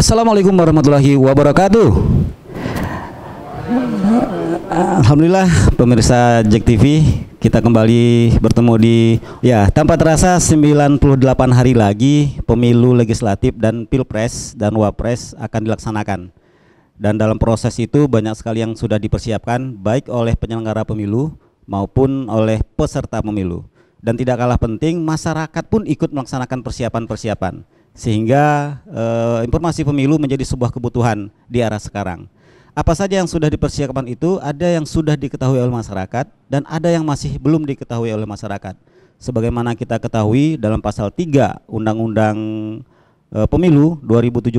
Assalamualaikum warahmatullahi wabarakatuh. Alhamdulillah pemirsa JEK TV, kita kembali bertemu di tanpa terasa 98 hari lagi pemilu legislatif dan pilpres dan wapres akan dilaksanakan. Dan dalam proses itu banyak sekali yang sudah dipersiapkan baik oleh penyelenggara pemilu maupun oleh peserta pemilu. Dan tidak kalah penting masyarakat pun ikut melaksanakan persiapan-persiapan sehingga informasi pemilu menjadi sebuah kebutuhan di era sekarang. Apa saja yang sudah dipersiapkan itu ada yang sudah diketahui oleh masyarakat dan ada yang masih belum diketahui oleh masyarakat. Sebagaimana kita ketahui dalam pasal 3 Undang-Undang Pemilu 2017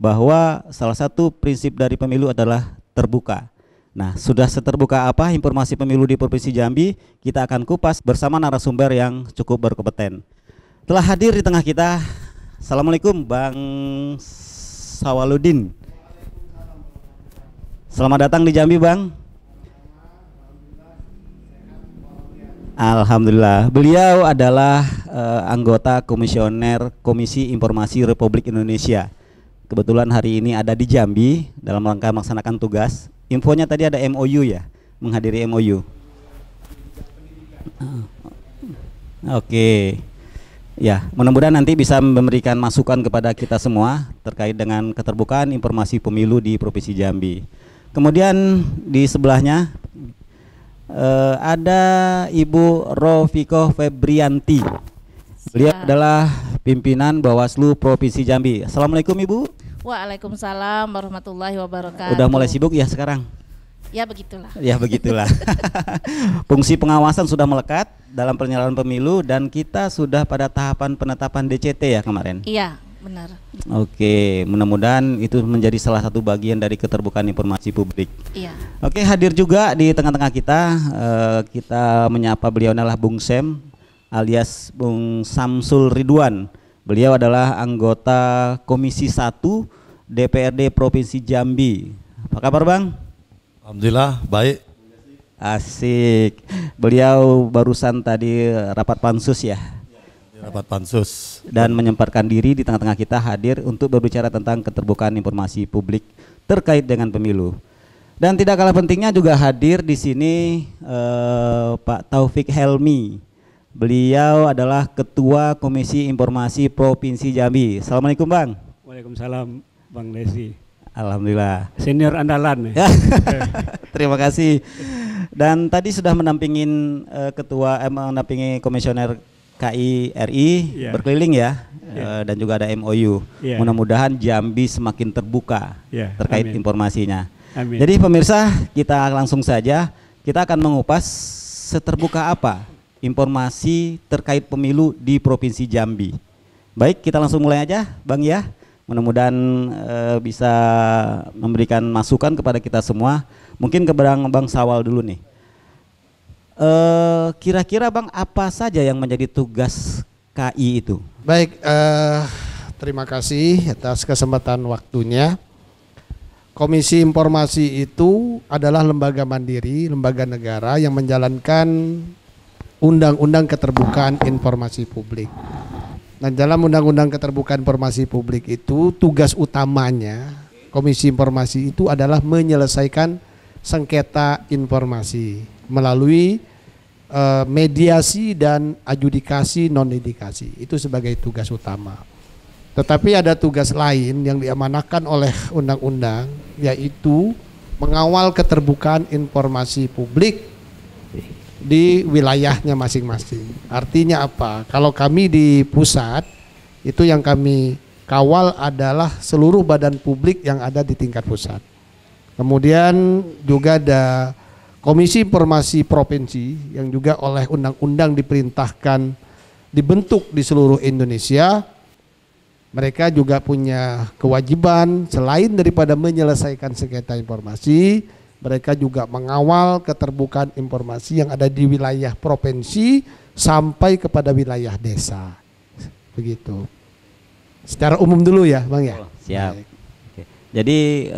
bahwa salah satu prinsip dari pemilu adalah terbuka. Nah, sudah seterbuka apa informasi pemilu di Provinsi Jambi? Kita akan kupas bersama narasumber yang cukup berkompeten. Telah hadir di tengah kita, Assalamualaikum Bang Sawaludin. Selamat datang di Jambi, Bang. Alhamdulillah. Beliau adalah anggota komisioner Komisi Informasi Republik Indonesia. Kebetulan hari ini ada di Jambi dalam rangka melaksanakan tugas. Infonya tadi ada MOU ya, menghadiri MOU. Oke. Ya, mudah-mudahan nanti bisa memberikan masukan kepada kita semua terkait dengan keterbukaan informasi pemilu di Provinsi Jambi. Kemudian di sebelahnya ada Ibu Rofiko Febrianti. Beliau adalah pimpinan Bawaslu Provinsi Jambi. Assalamualaikum Ibu. Waalaikumsalam warahmatullahi wabarakatuh. Udah mulai sibuk ya sekarang? Ya begitulah. Ya begitulah. Fungsi pengawasan sudah melekat dalam penyelenggaraan pemilu dan kita sudah pada tahapan penetapan DCT ya kemarin? Iya benar. Oke, mudah-mudahan itu menjadi salah satu bagian dari keterbukaan informasi publik. Iya. Oke, hadir juga di tengah-tengah kita, kita menyapa beliau adalah Bung Sem alias Bung Samsul Ridwan. Beliau adalah anggota Komisi 1 DPRD Provinsi Jambi. Apa kabar Bang? Alhamdulillah baik. Asik. Beliau barusan tadi rapat pansus ya? Rapat pansus. Dan menyempatkan diri di tengah-tengah kita hadir untuk berbicara tentang keterbukaan informasi publik terkait dengan pemilu. Dan tidak kalah pentingnya juga hadir di sini Pak Taufik Helmi. Beliau adalah Ketua Komisi Informasi Provinsi Jambi. Assalamualaikum Bang. Waalaikumsalam Bang Desi. Alhamdulillah. Senior andalan. Terima kasih. Dan tadi sudah mendampingin mendampingi Komisioner KI RI berkeliling ya. Dan juga ada MOU. Mudah-mudahan Jambi semakin terbuka terkait informasinya. Amin. Jadi pemirsa kita langsung saja. Kita akan mengupas seterbuka apa informasi terkait pemilu di Provinsi Jambi. Baik, kita langsung mulai aja Bang ya. Mudah-mudahan bisa memberikan masukan kepada kita semua. Mungkin ke Bang Sawal dulu nih. Kira-kira Bang apa saja yang menjadi tugas KI itu? Baik, terima kasih atas kesempatan waktunya. Komisi Informasi itu adalah lembaga mandiri, lembaga negara yang menjalankan Undang-Undang Keterbukaan Informasi Publik. Nah, dalam Undang-Undang Keterbukaan Informasi Publik itu tugas utamanya Komisi Informasi itu adalah menyelesaikan sengketa informasi melalui mediasi dan adjudikasi non-adjudikasi. Itu sebagai tugas utama. Tetapi ada tugas lain yang diamanahkan oleh undang-undang, yaitu mengawal keterbukaan informasi publik di wilayahnya masing-masing. Artinya apa? Kalau kami di pusat itu yang kami kawal adalah seluruh badan publik yang ada di tingkat pusat. Kemudian juga ada Komisi Informasi Provinsi yang juga oleh undang-undang diperintahkan dibentuk di seluruh Indonesia. Mereka juga punya kewajiban selain daripada menyelesaikan sengketa informasi, mereka juga mengawal keterbukaan informasi yang ada di wilayah provinsi sampai kepada wilayah desa. Begitu. Secara umum dulu ya Bang ya. Siap. Oke. Jadi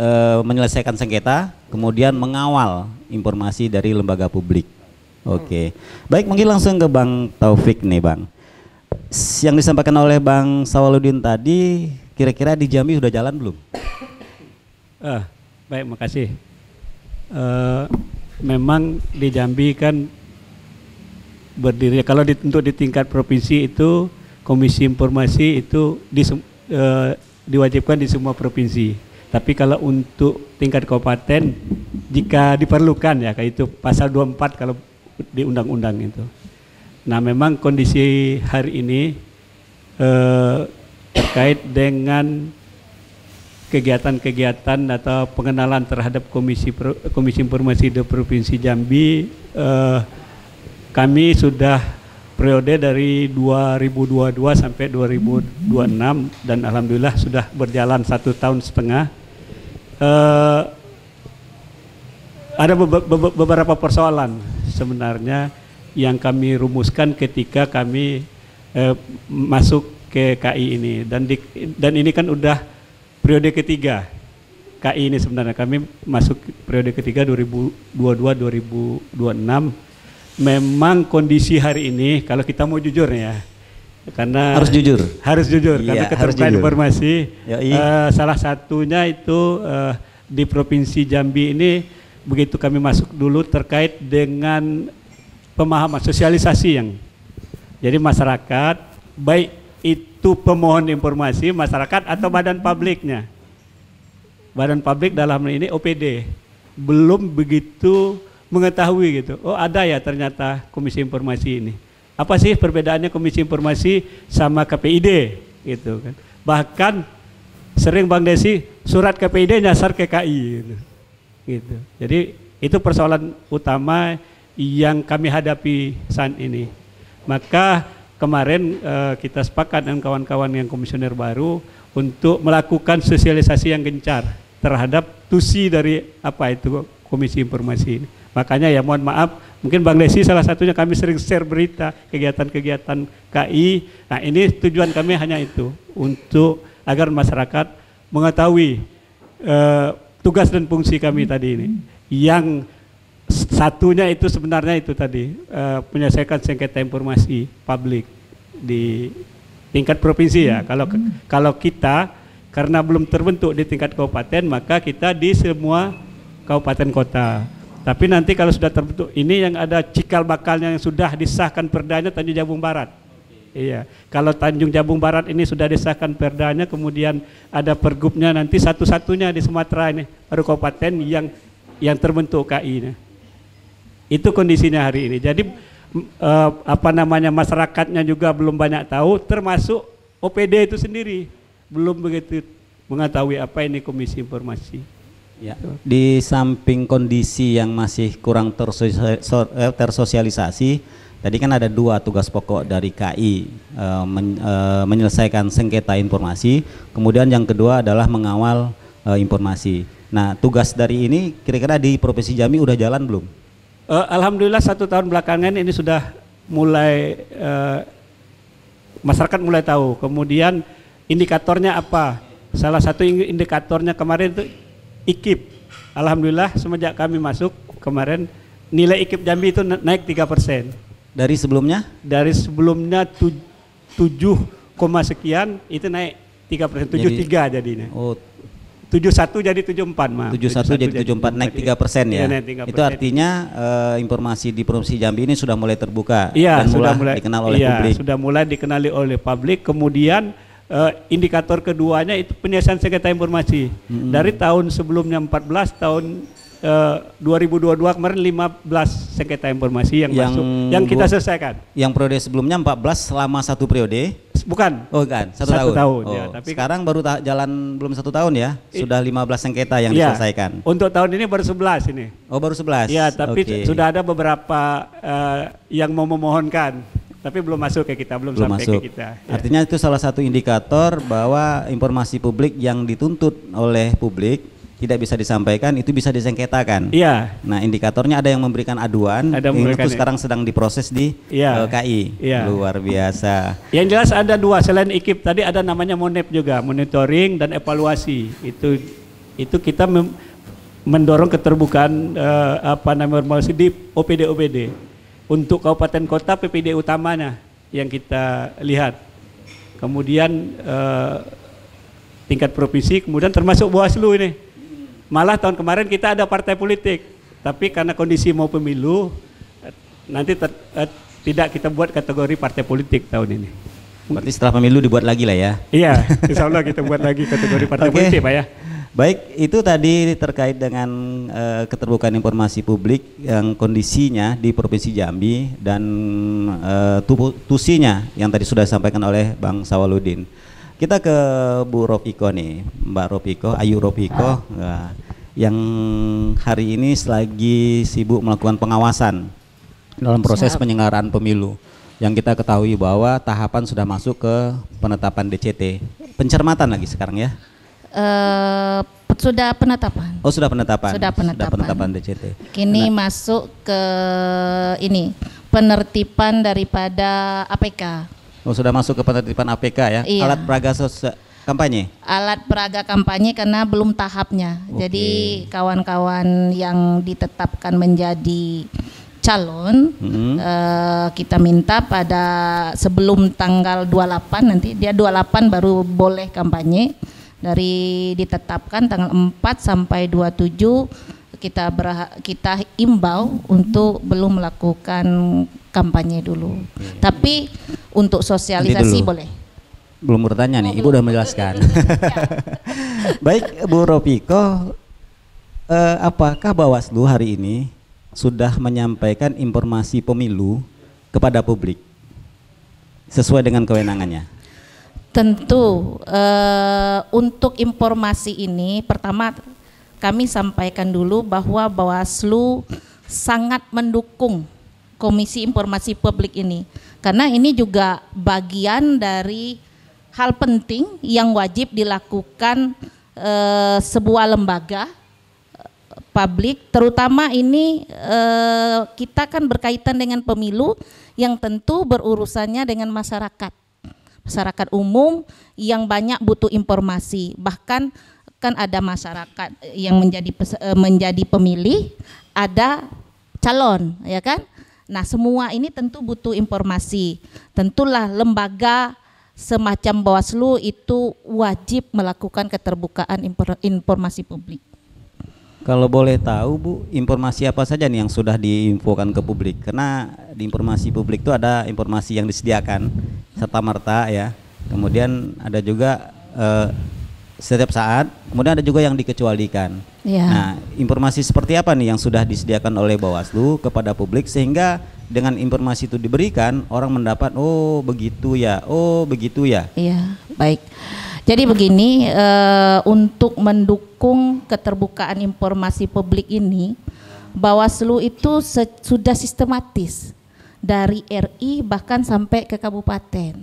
menyelesaikan sengketa, kemudian mengawal informasi dari lembaga publik. Oke. Baik, mungkin langsung ke Bang Taufik nih Bang. Yang disampaikan oleh Bang Sawaludin tadi, Kira-kira di Jambi sudah jalan belum? Baik, makasih. Memang di Jambi kan berdiri, kalau untuk di tingkat provinsi itu Komisi Informasi itu diwajibkan di semua provinsi. Tapi kalau untuk tingkat kabupaten jika diperlukan ya, kayak itu pasal 24 kalau di undang-undang itu. Nah, memang kondisi hari ini terkait dengan kegiatan-kegiatan atau pengenalan terhadap Komisi Informasi di Provinsi Jambi, kami sudah periode dari 2022 sampai 2026 dan alhamdulillah sudah berjalan 1,5 tahun. Ada beberapa persoalan sebenarnya yang kami rumuskan ketika kami masuk ke KI ini, dan ini kan udah periode ketiga KI ini. Sebenarnya kami masuk periode ketiga 2022-2026. Memang kondisi hari ini kalau kita mau jujur ya, karena harus jujur iya, karena keterbukaan informasi salah satunya itu di Provinsi Jambi ini. Begitu kami masuk dulu terkait dengan pemahaman sosialisasi yang jadi masyarakat, baik itu pemohon informasi masyarakat atau badan publiknya. Badan publik dalam ini OPD belum begitu mengetahui gitu. Oh, ada ya ternyata Komisi Informasi ini. Apa sih perbedaannya Komisi Informasi sama KPID gitu kan. Bahkan sering Bang Desi surat KPID nyasar ke KI gitu. Jadi itu persoalan utama yang kami hadapi saat ini. Maka kemarin kita sepakat dengan kawan-kawan yang komisioner baru untuk melakukan sosialisasi yang gencar terhadap tusi dari apa itu Komisi Informasi ini. Makanya ya mohon maaf, mungkin Bang Desi salah satunya kami sering share berita kegiatan-kegiatan KI. Nah, ini tujuan kami hanya itu, untuk agar masyarakat mengetahui tugas dan fungsi kami tadi ini. Yang satunya itu sebenarnya itu tadi menyelesaikan sengketa informasi publik di tingkat provinsi ya. Kalau kita karena belum terbentuk di tingkat kabupaten, maka kita di semua kabupaten kota. Tapi nanti kalau sudah terbentuk ini yang ada cikal bakalnya yang sudah disahkan perdanya Tanjung Jabung Barat. Iya. Kalau Tanjung Jabung Barat ini sudah disahkan perdanya, kemudian ada pergubnya, nanti satu-satunya di Sumatera ini baru kabupaten yang terbentuk KI-nya. Itu kondisinya hari ini. Jadi apa namanya, masyarakatnya juga belum banyak tahu, termasuk OPD itu sendiri belum begitu mengetahui apa ini Komisi Informasi. Ya. Di samping kondisi yang masih kurang tersosialisasi, tadi kan ada dua tugas pokok dari KI, menyelesaikan sengketa informasi, kemudian yang kedua adalah mengawal informasi. Nah, tugas dari ini kira-kira di Provinsi Jambi udah jalan belum? Alhamdulillah 1 tahun belakangan ini sudah mulai masyarakat mulai tahu. Kemudian indikatornya apa? Salah satu indikatornya kemarin itu IKIP. Alhamdulillah semenjak kami masuk kemarin nilai IKIP Jambi itu naik 3%. Dari sebelumnya? Dari sebelumnya 7, sekian itu naik 3%, 73 jadinya. Oh. 71 jadi 74 mah. 71 jadi 74 naik 3% ya. Naik 3%. Itu artinya informasi di Provinsi Jambi ini sudah mulai terbuka, iya, dan sudah mulai dikenal oleh publik. Sudah mulai dikenali oleh publik. Kemudian indikator keduanya itu penyelesaian sengketa informasi. Dari tahun sebelumnya 14, tahun 2022 kemarin 15 sengketa informasi yang masuk, yang kita selesaikan. Yang periode sebelumnya 14 selama satu periode. Bukan. Oh, kan. Satu tahun. Oh, ya, tapi sekarang baru jalan belum 1 tahun ya. Sudah 15 sengketa yang diselesaikan. Untuk tahun ini baru 11 ini. Oh, baru 11. Ya, tapi sudah ada beberapa yang mau memohonkan, tapi belum masuk ke kita, belum sampai masuk ke kita. Ya. Artinya itu salah satu indikator bahwa informasi publik yang dituntut oleh publik tidak bisa disampaikan, itu bisa disengketakan. Iya. Nah, indikatornya ada yang memberikan aduan, itu sekarang sedang diproses di KI. Iya. Luar biasa. Yang jelas ada dua, selain IKIP tadi ada namanya Monep juga, monitoring dan evaluasi. Itu kita mendorong keterbukaan apa namanya evaluasi di OPD-OPD. Untuk kabupaten kota PPD utamanya yang kita lihat. Kemudian tingkat provinsi, kemudian termasuk Bawaslu ini. Malah tahun kemarin kita ada partai politik, tapi karena kondisi mau pemilu, nanti tidak kita buat kategori partai politik tahun ini. Berarti setelah pemilu dibuat lagi lah ya? Iya, insya Allah kita buat lagi kategori partai politik Pak ya. Baik, itu tadi terkait dengan keterbukaan informasi publik yang kondisinya di Provinsi Jambi dan tusinya yang tadi sudah disampaikan oleh Bang Sawaludin. Kita ke Bu Rofiko nih, Mbak Rofiko, Ayu Rofiko, yang hari ini lagi sibuk melakukan pengawasan dalam proses penyelenggaraan pemilu. Yang kita ketahui bahwa tahapan sudah masuk ke penetapan DCT, pencermatan lagi sekarang ya. Sudah penetapan. Oh, sudah penetapan. Sudah penetapan. Sudah penetapan DCT. Kini masuk ke ini, penertiban daripada APK. Oh, sudah masuk ke penertiban APK ya. Iya. Alat peraga kampanye. Alat peraga kampanye karena belum tahapnya. Okay. Jadi kawan-kawan yang ditetapkan menjadi calon, kita minta pada sebelum tanggal 28 nanti, dia 28 baru boleh kampanye. Dari ditetapkan tanggal 4 sampai 27 kita imbau untuk belum melakukan kampanye dulu. Okay. Tapi untuk sosialisasi boleh. Belum bertanya nih, Ibu udah menjelaskan. Baik Bu Rofiko, apakah Bawaslu hari ini sudah menyampaikan informasi pemilu kepada publik sesuai dengan kewenangannya? Tentu, untuk informasi ini pertama kami sampaikan dulu bahwa Bawaslu sangat mendukung Komisi Informasi Publik ini, karena ini juga bagian dari hal penting yang wajib dilakukan sebuah lembaga publik, terutama ini kita kan berkaitan dengan pemilu yang tentu berurusannya dengan masyarakat umum yang banyak butuh informasi. Bahkan kan ada masyarakat yang menjadi pemilih, ada calon, ya kan? Nah, semua ini tentu butuh informasi. Tentulah lembaga semacam Bawaslu itu wajib melakukan keterbukaan informasi publik. Kalau boleh tahu Bu, informasi apa saja nih yang sudah diinfokan ke publik? Karena di informasi publik itu ada informasi yang disediakan serta merta ya. Kemudian ada juga setiap saat, kemudian ada juga yang dikecualikan. Ya. Nah, informasi seperti apa nih yang sudah disediakan oleh Bawaslu kepada publik sehingga dengan informasi itu diberikan orang mendapat oh begitu ya, oh begitu ya. Iya, baik. Jadi begini, untuk mendukung keterbukaan informasi publik ini, Bawaslu itu sudah sistematis dari RI bahkan sampai ke kabupaten.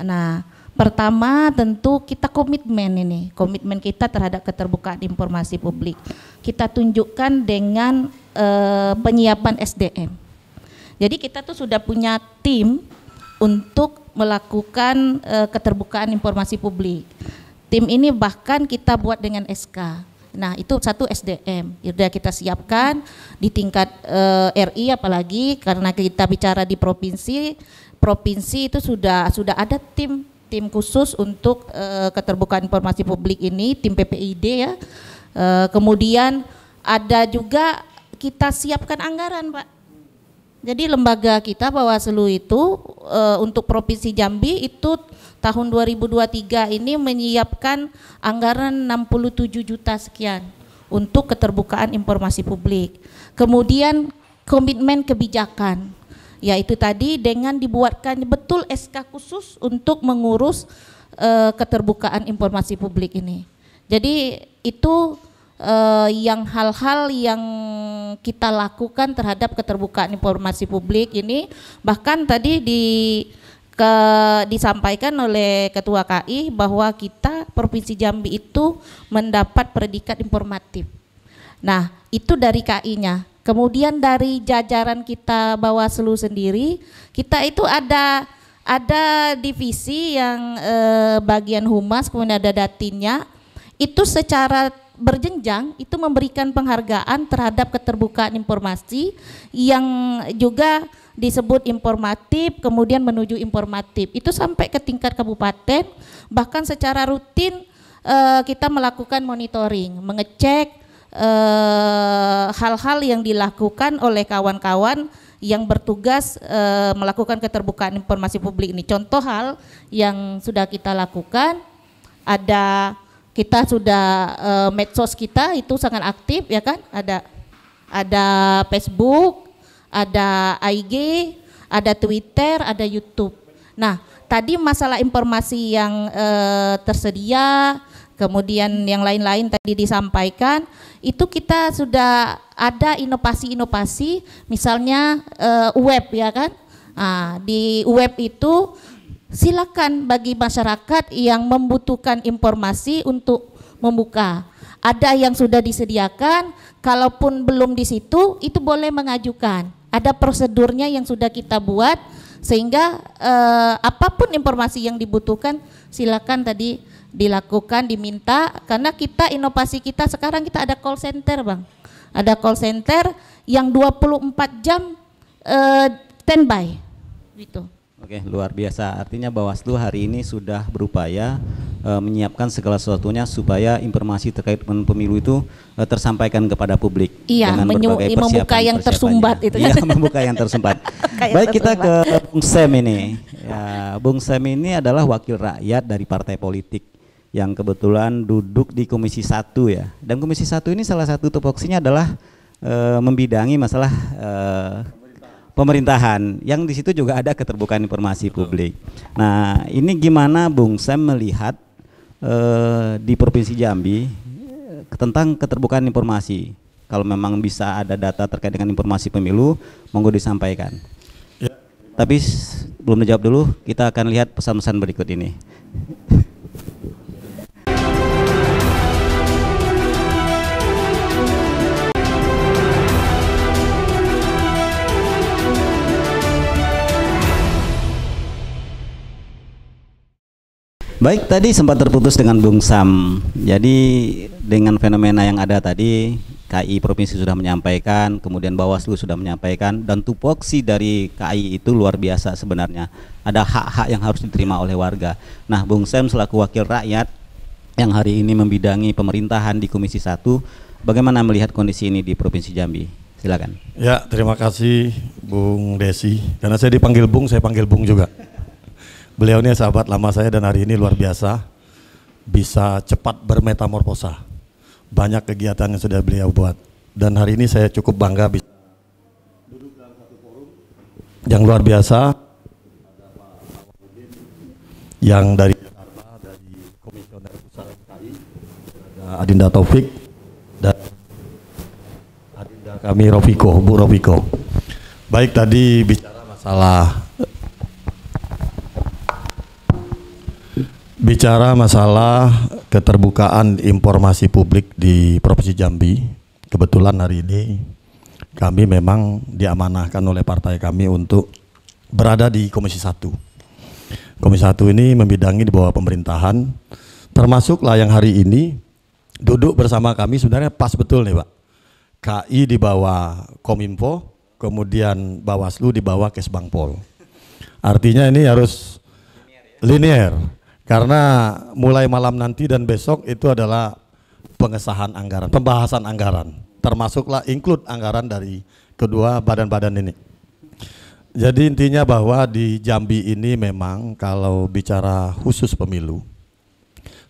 Nah, pertama tentu kita komitmen kita terhadap keterbukaan informasi publik. Kita tunjukkan dengan penyiapan SDM. Jadi kita tuh sudah punya tim untuk melakukan keterbukaan informasi publik. Tim ini bahkan kita buat dengan SK. Nah, itu satu SDM. Sudah kita siapkan di tingkat RI, apalagi karena kita bicara di provinsi. Provinsi itu sudah ada tim khusus untuk keterbukaan informasi publik ini, tim PPID ya. Kemudian ada juga kita siapkan anggaran, Pak. Jadi lembaga kita Bawaslu itu untuk Provinsi Jambi itu tahun 2023 ini menyiapkan anggaran 67 juta sekian untuk keterbukaan informasi publik. Kemudian komitmen kebijakan, yaitu tadi dengan dibuatkan betul SK khusus untuk mengurus keterbukaan informasi publik ini. Jadi itu yang hal-hal yang kita lakukan terhadap keterbukaan informasi publik ini. Bahkan tadi disampaikan oleh Ketua KI bahwa kita Provinsi Jambi itu mendapat predikat informatif. Nah, itu dari KI-nya. Kemudian dari jajaran kita Bawaslu sendiri, kita itu ada divisi yang bagian humas, kemudian ada datinnya, itu secara berjenjang itu memberikan penghargaan terhadap keterbukaan informasi yang juga disebut informatif, kemudian menuju informatif, itu sampai ke tingkat kabupaten. Bahkan secara rutin kita melakukan monitoring, mengecek hal-hal yang dilakukan oleh kawan-kawan yang bertugas melakukan keterbukaan informasi publik ini. Contoh hal yang sudah kita lakukan, ada kita sudah medsos kita itu sangat aktif, ya kan, ada Facebook, ada IG, ada Twitter, ada YouTube. Nah, tadi masalah informasi yang tersedia, kemudian yang lain-lain tadi disampaikan, itu kita sudah ada inovasi-inovasi, misalnya web, ya kan. Nah, di web itu silakan bagi masyarakat yang membutuhkan informasi untuk membuka. Ada yang sudah disediakan, kalaupun belum di situ, itu boleh mengajukan. Ada prosedurnya yang sudah kita buat, sehingga apapun informasi yang dibutuhkan, silakan tadi dilakukan, diminta, karena kita inovasi kita sekarang kita ada call center, Bang. Ada call center yang 24 jam standby gitu. Oke, luar biasa. Artinya Bawaslu hari ini sudah berupaya menyiapkan segala sesuatunya supaya informasi terkait dengan pemilu itu tersampaikan kepada publik. Iya, dengan berbagai persiapan, membuka yang tersumbat itu. Iya, membuka yang tersumbat. Baik, kita ke Bung Sam ini. Ya, Bung Sam ini adalah wakil rakyat dari partai politik yang kebetulan duduk di Komisi 1, ya. Dan Komisi 1 ini salah satu tupoksinya adalah membidangi masalah pemerintahan, yang di situ juga ada keterbukaan informasi publik. Nah, ini gimana Bung Sam melihat di Provinsi Jambi tentang keterbukaan informasi? Kalau memang bisa ada data terkait dengan informasi pemilu, monggo disampaikan. Ya. Tapi belum dijawab dulu, kita akan lihat pesan-pesan berikut ini. Baik, tadi sempat terputus dengan Bung Sam. Jadi dengan fenomena yang ada tadi, KI Provinsi sudah menyampaikan, kemudian Bawaslu sudah menyampaikan, dan tupoksi dari KI itu luar biasa sebenarnya. Ada hak-hak yang harus diterima oleh warga. Nah, Bung Sam selaku wakil rakyat yang hari ini membidangi pemerintahan di Komisi 1, bagaimana melihat kondisi ini di Provinsi Jambi? Silakan. Ya, terima kasih Bung Desi. Karena saya dipanggil Bung, saya panggil Bung juga. Beliau ini sahabat lama saya dan hari ini luar biasa bisa cepat bermetamorfosa. Banyak kegiatan yang sudah beliau buat. Dan hari ini saya cukup bangga bisa duduk dalam satu forum yang luar biasa. Ada Pak Sawaludin yang dari Jakarta, dari Komisioner Pusat KI, ada Adinda Taufik dan Adinda kami Rofiko, Bu Rofiko. Baik, tadi bicara masalah keterbukaan informasi publik di Provinsi Jambi. Kebetulan hari ini kami memang diamanahkan oleh partai kami untuk berada di Komisi 1. Komisi 1 ini membidangi di bawah pemerintahan, termasuklah yang hari ini duduk bersama kami. Sebenarnya pas betul nih Pak, KI di bawah Kominfo, kemudian Bawaslu di bawah Kesbangpol. Artinya ini harus linear. Karena mulai malam nanti dan besok itu adalah pengesahan anggaran, pembahasan anggaran, termasuklah include anggaran dari kedua badan-badan ini. Jadi intinya bahwa di Jambi ini memang kalau bicara khusus pemilu,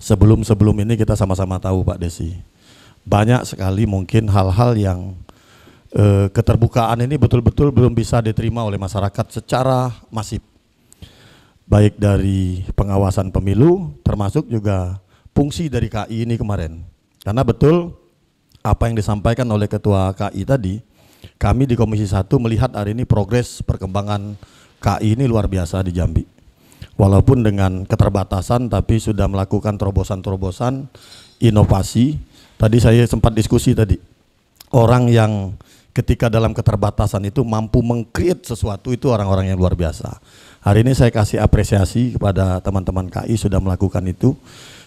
sebelum ini kita sama-sama tahu Pak Desi, banyak sekali mungkin hal-hal yang keterbukaan ini betul-betul belum bisa diterima oleh masyarakat secara masif. Baik dari pengawasan pemilu, termasuk juga fungsi dari KI ini kemarin. Karena betul apa yang disampaikan oleh Ketua KI tadi, kami di Komisi 1 melihat hari ini progres perkembangan KI ini luar biasa di Jambi. Walaupun dengan keterbatasan, tapi sudah melakukan terobosan-terobosan, inovasi. Tadi saya sempat diskusi tadi, orang yang ketika dalam keterbatasan itu mampu meng-create sesuatu itu orang-orang yang luar biasa. Hari ini saya kasih apresiasi kepada teman-teman KI sudah melakukan itu,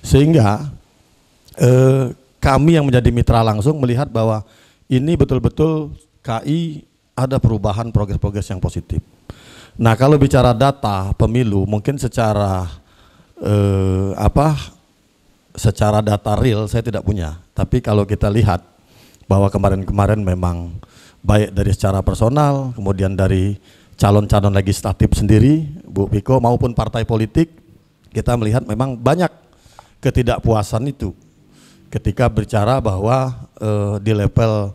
sehingga kami yang menjadi mitra langsung melihat bahwa ini betul-betul KI ada perubahan progres-progres yang positif. Nah, kalau bicara data pemilu mungkin secara secara data real saya tidak punya. Tapi kalau kita lihat bahwa kemarin-kemarin memang baik dari secara personal, kemudian dari calon-calon legislatif sendiri, Bu Piko, maupun partai politik, kita melihat memang banyak ketidakpuasan itu ketika berbicara bahwa di level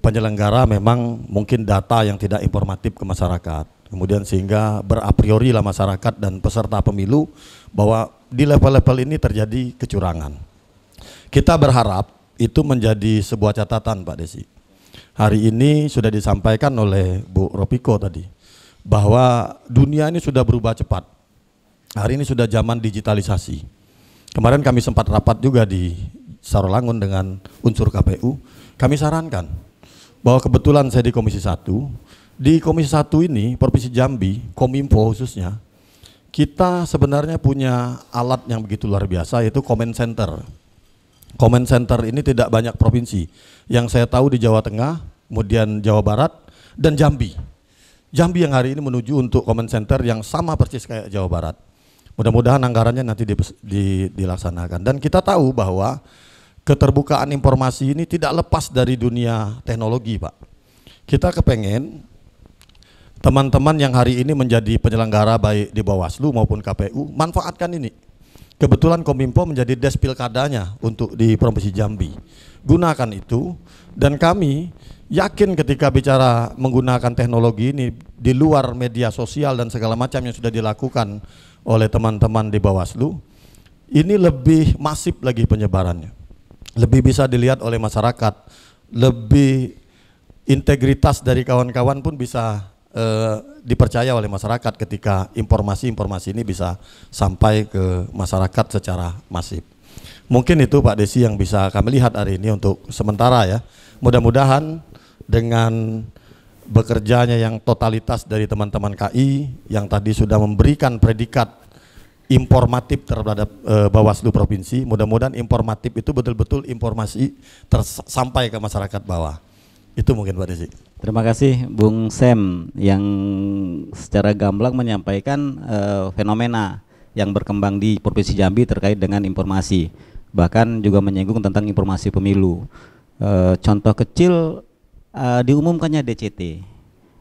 penyelenggara memang mungkin data yang tidak informatif ke masyarakat, kemudian sehingga berapriori lah masyarakat dan peserta pemilu bahwa di level-level ini terjadi kecurangan. Kita berharap itu menjadi sebuah catatan, Pak Desi. Hari ini sudah disampaikan oleh Bu Rofiko tadi bahwa dunia ini sudah berubah cepat. Hari ini sudah zaman digitalisasi. Kemarin kami sempat rapat juga di Sarolangun dengan unsur KPU. Kami sarankan bahwa kebetulan saya di Komisi 1, di Komisi 1 ini, Provinsi Jambi, Kominfo khususnya, kita sebenarnya punya alat yang begitu luar biasa, yaitu Command Center. Command Center ini tidak banyak provinsi. Yang saya tahu di Jawa Tengah, kemudian Jawa Barat, dan Jambi. Jambi yang hari ini menuju untuk Command Center yang sama persis kayak Jawa Barat. Mudah-mudahan anggarannya nanti dilaksanakan. Dan kita tahu bahwa keterbukaan informasi ini tidak lepas dari dunia teknologi, Pak. Kita kepengen teman-teman yang hari ini menjadi penyelenggara baik di Bawaslu maupun KPU, manfaatkan ini. Kebetulan Kominfo menjadi des pilkadanya untuk di Provinsi Jambi. Gunakan itu, dan kami yakin ketika bicara menggunakan teknologi ini di luar media sosial dan segala macam yang sudah dilakukan oleh teman-teman di Bawaslu, ini lebih masif lagi penyebarannya. Lebih bisa dilihat oleh masyarakat, lebih integritas dari kawan-kawan pun bisa dipercaya oleh masyarakat ketika informasi-informasi ini bisa sampai ke masyarakat secara masif. Mungkin itu Pak Desi yang bisa kami lihat hari ini untuk sementara ya. Mudah-mudahan dengan bekerjanya yang totalitas dari teman-teman KI yang tadi sudah memberikan predikat informatif terhadap Bawaslu Provinsi, mudah-mudahan informatif itu betul-betul informasi sampai ke masyarakat bawah. Itu mungkin Pak Desi. Terima kasih Bung Sam yang secara gamblang menyampaikan fenomena yang berkembang di Provinsi Jambi terkait dengan informasi, bahkan juga menyinggung tentang informasi pemilu. Contoh kecil diumumkannya DCT,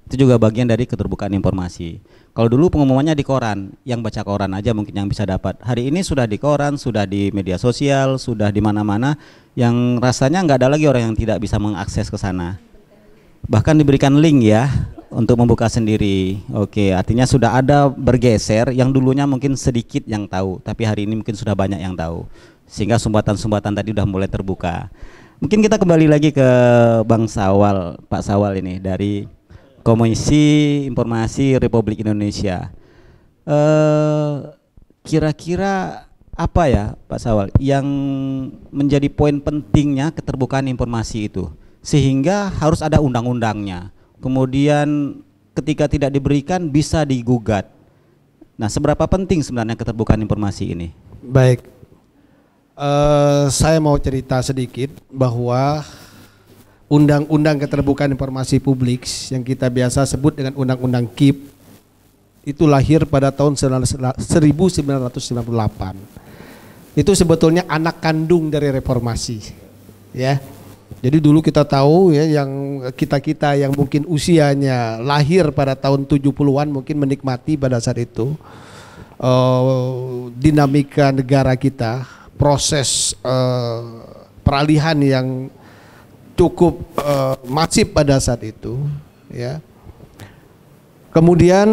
itu juga bagian dari keterbukaan informasi. Kalau dulu pengumumannya di koran, yang baca koran aja mungkin yang bisa dapat. Hari ini sudah di koran, sudah di media sosial, sudah di mana-mana, yang rasanya nggak ada lagi orang yang tidak bisa mengakses ke sana. Bahkan diberikan link ya untuk membuka sendiri. Oke, artinya sudah ada bergeser yang dulunya mungkin sedikit yang tahu, tapi hari ini mungkin sudah banyak yang tahu. Sehingga sumbatan-sumbatan tadi sudah mulai terbuka. Mungkin kita kembali lagi ke Bang Sawal, Pak Sawal ini dari Komisi Informasi Republik Indonesia. Kira-kira apa ya Pak Sawal yang menjadi poin pentingnya keterbukaan informasi itu? Sehingga harus ada undang-undangnya, kemudian ketika tidak diberikan bisa digugat. Nah, seberapa penting sebenarnya keterbukaan informasi ini? Baik, saya mau cerita sedikit bahwa undang-undang keterbukaan informasi publik yang kita biasa sebut dengan undang-undang KIP itu lahir pada tahun 1998. Itu sebetulnya anak kandung dari reformasi, ya. Jadi dulu kita tahu ya, yang kita-kita yang mungkin usianya lahir pada tahun 70-an mungkin menikmati pada saat itu dinamika negara kita, proses peralihan yang cukup masif pada saat itu ya. Kemudian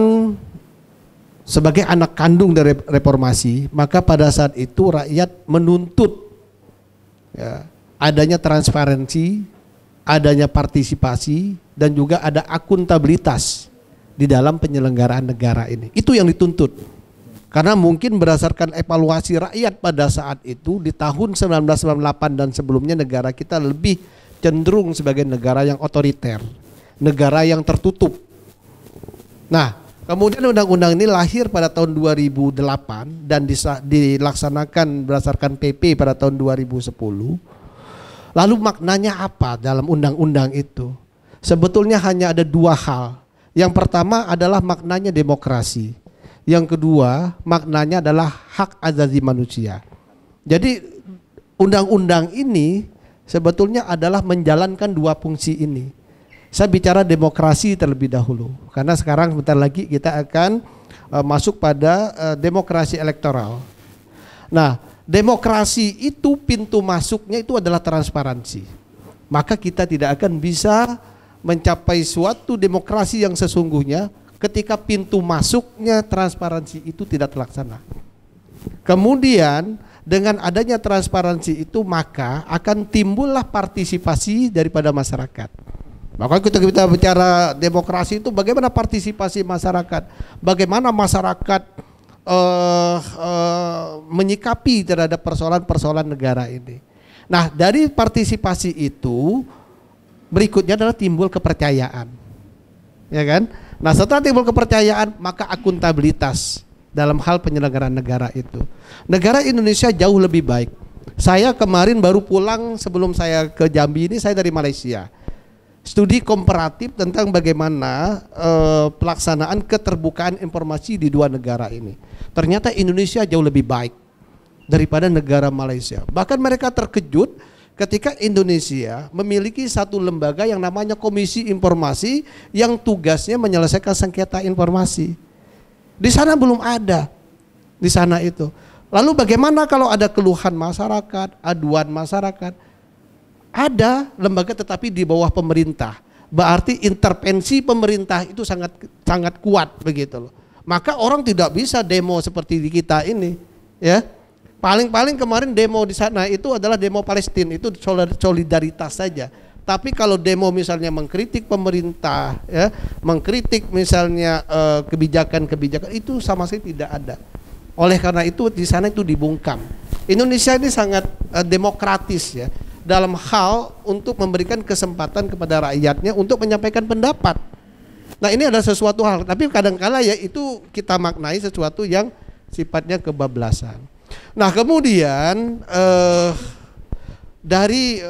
sebagai anak kandung dari reformasi, maka pada saat itu rakyat menuntut ya adanya transparansi, adanya partisipasi, dan juga ada akuntabilitas di dalam penyelenggaraan negara ini. Itu yang dituntut. Karena mungkin berdasarkan evaluasi rakyat pada saat itu di tahun 1998 dan sebelumnya negara kita lebih cenderung sebagai negara yang otoriter, negara yang tertutup. Nah, kemudian undang-undang ini lahir pada tahun 2008 dan dilaksanakan berdasarkan PP pada tahun 2010. Lalu maknanya apa dalam undang-undang itu? Sebetulnya hanya ada dua hal. Yang pertama adalah maknanya demokrasi. Yang kedua maknanya adalah hak azazi manusia. Jadi undang-undang ini sebetulnya adalah menjalankan dua fungsi ini. Saya bicara demokrasi terlebih dahulu, karena sekarang sebentar lagi kita akan masuk pada demokrasi elektoral. Nah, demokrasi itu pintu masuknya itu adalah transparansi. Maka kita tidak akan bisa mencapai suatu demokrasi yang sesungguhnya ketika pintu masuknya transparansi itu tidak terlaksana. Kemudian dengan adanya transparansi itu maka akan timbullah partisipasi daripada masyarakat. Maka kita bicara demokrasi itu bagaimana partisipasi masyarakat, bagaimana masyarakat menyikapi terhadap persoalan-persoalan negara ini. Nah, dari partisipasi itu berikutnya adalah timbul kepercayaan, ya kan? Nah, setelah timbul kepercayaan maka akuntabilitas dalam hal penyelenggaraan negara itu. Negara Indonesia jauh lebih baik. Saya kemarin baru pulang, sebelum saya ke Jambi ini saya dari Malaysia. Studi komparatif tentang bagaimana pelaksanaan keterbukaan informasi di dua negara ini. Ternyata Indonesia jauh lebih baik daripada negara Malaysia. Bahkan mereka terkejut ketika Indonesia memiliki satu lembaga yang namanya Komisi Informasi yang tugasnya menyelesaikan sengketa informasi. Di sana belum ada, di sana itu. Lalu bagaimana kalau ada keluhan masyarakat, aduan masyarakat? Ada lembaga tetapi di bawah pemerintah. Berarti intervensi pemerintah itu sangat kuat begitu loh. Maka orang tidak bisa demo seperti di kita ini, ya. Paling-paling kemarin demo di sana itu adalah demo Palestina, itu solidaritas saja. Tapi kalau demo misalnya mengkritik pemerintah, ya, mengkritik misalnya kebijakan-kebijakan, itu sama sekali tidak ada. Oleh karena itu di sana itu dibungkam. Indonesia ini sangat demokratis, ya, dalam hal untuk memberikan kesempatan kepada rakyatnya untuk menyampaikan pendapat. Nah, ini adalah sesuatu hal, tapi kadangkala ya itu kita maknai sesuatu yang sifatnya kebablasan. Nah, kemudian dari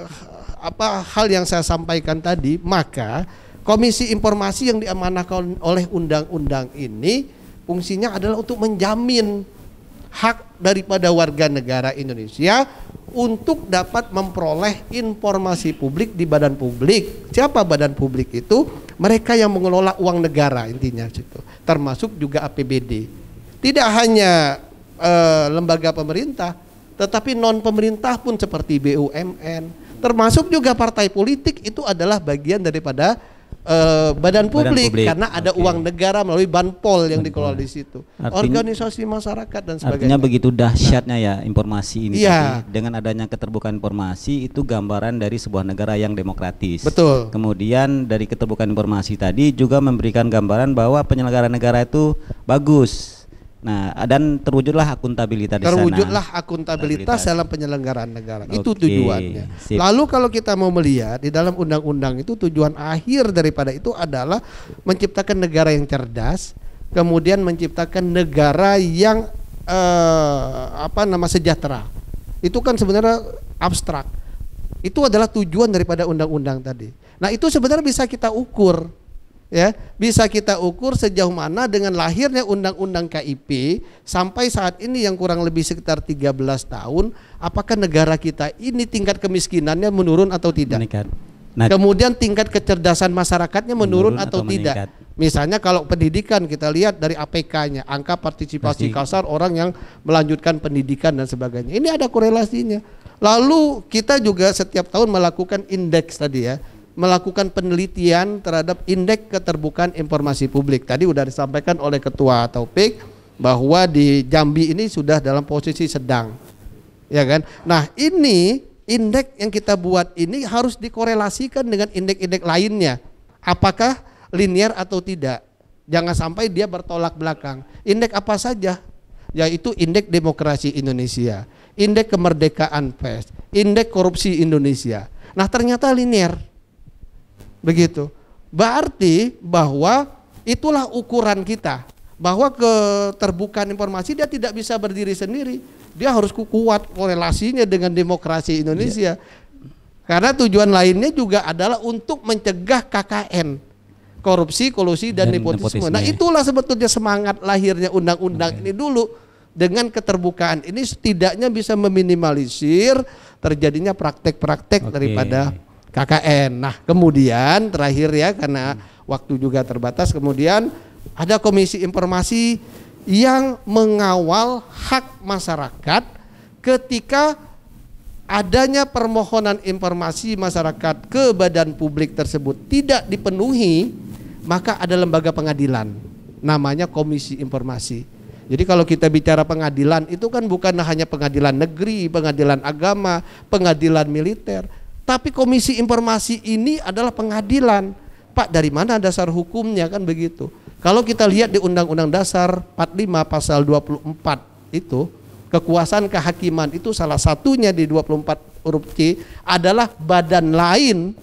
apa hal yang saya sampaikan tadi, maka Komisi Informasi yang diamanahkan oleh undang-undang ini fungsinya adalah untuk menjamin hak daripada warga negara Indonesia untuk dapat memperoleh informasi publik di badan publik. Siapa badan publik itu? Mereka yang mengelola uang negara intinya situ, termasuk juga APBD. Tidak hanya lembaga pemerintah, tetapi non pemerintah pun seperti BUMN. Termasuk juga partai politik itu adalah bagian daripada badan publik karena ada uang negara melalui banpol yang dikelola di situ. Artinya, organisasi masyarakat dan sebagainya. Artinya begitu dahsyatnya ya informasi ini. Iya. Dengan adanya keterbukaan informasi itu gambaran dari sebuah negara yang demokratis. Betul. Kemudian dari keterbukaan informasi tadi juga memberikan gambaran bahwa penyelenggara negara itu bagus. Nah, dan terwujudlah akuntabilitas di sana. Terwujudlah akuntabilitas dalam penyelenggaraan negara. Oke, itu tujuannya. Sip. Lalu kalau kita mau melihat di dalam undang-undang itu, tujuan akhir daripada itu adalah menciptakan negara yang cerdas, kemudian menciptakan negara yang sejahtera. Itu kan sebenarnya abstrak. Itu adalah tujuan daripada undang-undang tadi. Nah, itu sebenarnya bisa kita ukur. Ya, bisa kita ukur sejauh mana dengan lahirnya undang-undang KIP sampai saat ini yang kurang lebih sekitar 13 tahun, apakah negara kita ini tingkat kemiskinannya menurun atau tidak? Meningkat. Nah, kemudian tingkat kecerdasan masyarakatnya menurun atau tidak? Meningkat. Misalnya kalau pendidikan kita lihat dari APK-nya, angka partisipasi kasar orang yang melanjutkan pendidikan dan sebagainya. Ini ada korelasinya. Lalu kita juga setiap tahun melakukan indeks tadi ya, melakukan penelitian terhadap indeks keterbukaan informasi publik. Tadi sudah disampaikan oleh Ketua Taufik bahwa di Jambi ini sudah dalam posisi sedang, ya kan? Nah, ini indeks yang kita buat ini harus dikorelasikan dengan indeks-indeks lainnya. Apakah linear atau tidak? Jangan sampai dia bertolak belakang. Indeks apa saja? Yaitu indeks demokrasi Indonesia, indeks kemerdekaan pers, indeks korupsi Indonesia. Nah, ternyata linear. Begitu, berarti bahwa itulah ukuran kita, bahwa keterbukaan informasi dia tidak bisa berdiri sendiri, dia harus kuat korelasinya dengan demokrasi Indonesia. Karena tujuan lainnya juga adalah untuk mencegah KKN, korupsi, kolusi dan nepotisme. Nah, itulah sebetulnya semangat lahirnya undang-undang ini dulu. Dengan keterbukaan ini setidaknya bisa meminimalisir terjadinya praktek-praktek daripada KKN. Nah, kemudian terakhir ya, karena waktu juga terbatas, kemudian ada Komisi Informasi yang mengawal hak masyarakat ketika adanya permohonan informasi masyarakat ke badan publik tersebut tidak dipenuhi, maka ada lembaga pengadilan namanya Komisi Informasi. Jadi kalau kita bicara pengadilan itu kan bukan hanya pengadilan negeri, pengadilan agama, pengadilan militer, tapi Komisi Informasi ini adalah pengadilan. Pak, dari mana dasar hukumnya, kan begitu. Kalau kita lihat di Undang-Undang Dasar 45 pasal 24 itu, kekuasaan kehakiman itu salah satunya di 24 huruf C adalah badan lain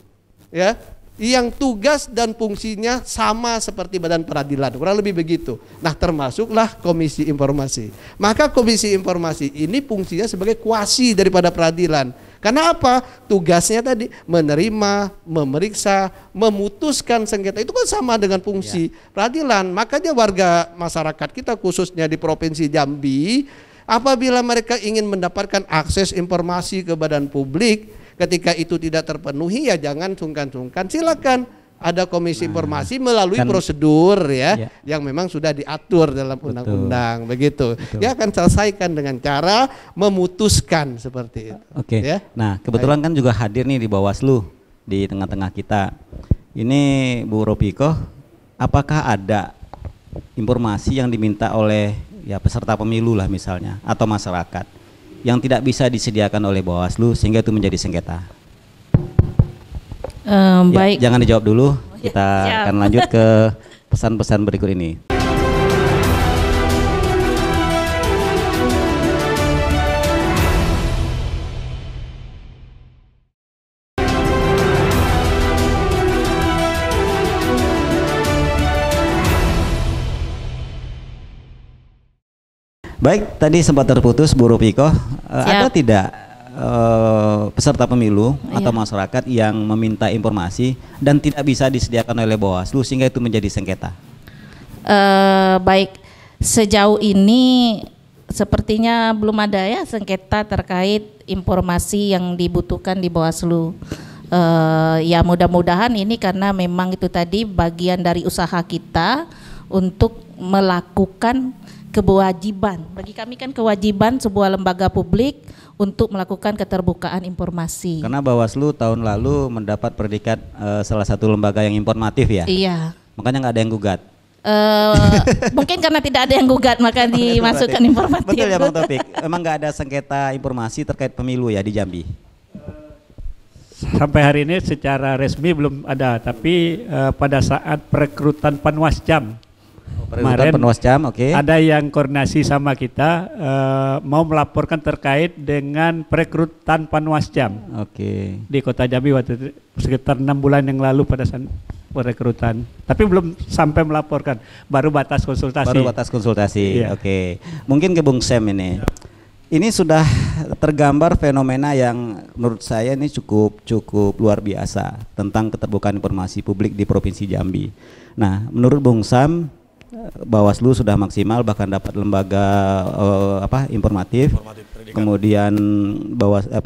ya, yang tugas dan fungsinya sama seperti badan peradilan, kurang lebih begitu. Nah, termasuklah Komisi Informasi. Maka Komisi Informasi ini fungsinya sebagai kuasi daripada peradilan. Karena apa? Tugasnya tadi menerima, memeriksa, memutuskan sengketa, itu kan sama dengan fungsi peradilan. Makanya warga masyarakat kita khususnya di Provinsi Jambi, apabila mereka ingin mendapatkan akses informasi ke badan publik, ketika itu tidak terpenuhi, ya jangan sungkan-sungkan, silakan ada Komisi Informasi melalui prosedur ya, yang memang sudah diatur dalam undang-undang, begitu. Dia akan selesaikan dengan cara memutuskan seperti itu. Oke. Ya? Nah, kebetulan kan juga hadir nih di Bawaslu di tengah-tengah kita. Ini Bu Rofiko, apakah ada informasi yang diminta oleh ya peserta pemilu lah misalnya atau masyarakat yang tidak bisa disediakan oleh Bawaslu sehingga itu menjadi sengketa? Baik. Jangan dijawab dulu, kita akan lanjut ke pesan-pesan berikut ini. Baik, tadi sempat terputus Bu Rofiko, ada tidak peserta pemilu atau masyarakat yang meminta informasi dan tidak bisa disediakan oleh Bawaslu sehingga itu menjadi sengketa? Baik, sejauh ini sepertinya belum ada ya sengketa terkait informasi yang dibutuhkan di Bawaslu. Ya mudah-mudahan ini karena memang itu tadi bagian dari usaha kita untuk melakukan kewajiban, bagi kami kan kewajiban sebuah lembaga publik untuk melakukan keterbukaan informasi. Karena Bawaslu tahun lalu mendapat predikat salah satu lembaga yang informatif ya? Iya. Makanya nggak ada yang gugat. Mungkin karena tidak ada yang gugat maka dimasukkan informatif. Betul ya Bang Taufik, emang nggak ada sengketa informasi terkait pemilu ya di Jambi? Sampai hari ini secara resmi belum ada, tapi pada saat perekrutan Panwas Jam kemarin ada yang koordinasi sama kita mau melaporkan terkait dengan perekrutan Panwas Jam di Kota Jambi waktu sekitar 6 bulan yang lalu pada saat perekrutan, tapi belum sampai melaporkan, baru batas konsultasi. Mungkin ke Bung Sam ini. Ini sudah tergambar fenomena yang menurut saya ini cukup luar biasa tentang keterbukaan informasi publik di Provinsi Jambi. Nah, menurut Bung Sam, Bawaslu sudah maksimal bahkan dapat lembaga informatif kemudian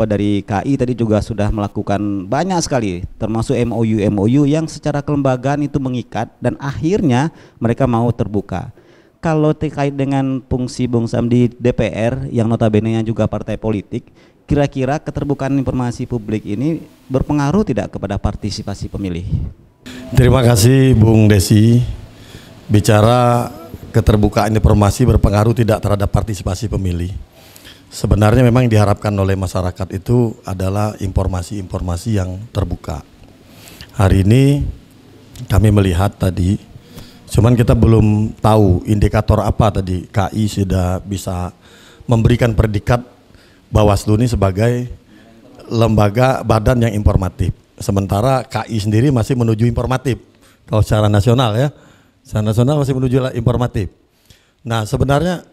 dari KI tadi juga sudah melakukan banyak sekali termasuk MOU yang secara kelembagaan itu mengikat dan akhirnya mereka mau terbuka. Kalau terkait dengan fungsi Bung Sam di DPR yang notabene juga partai politik, kira-kira keterbukaan informasi publik ini berpengaruh tidak kepada partisipasi pemilih? Terima kasih Bung Desi. Bicara keterbukaan informasi berpengaruh tidak terhadap partisipasi pemilih. Sebenarnya memang yang diharapkan oleh masyarakat itu adalah informasi-informasi yang terbuka. Hari ini kami melihat tadi, cuman kita belum tahu indikator apa tadi KI sudah bisa memberikan predikat Bawaslu ini sebagai lembaga badan yang informatif. Sementara KI sendiri masih menuju informatif kalau secara nasional ya. Sana nasional masih menuju informatif. Nah sebenarnya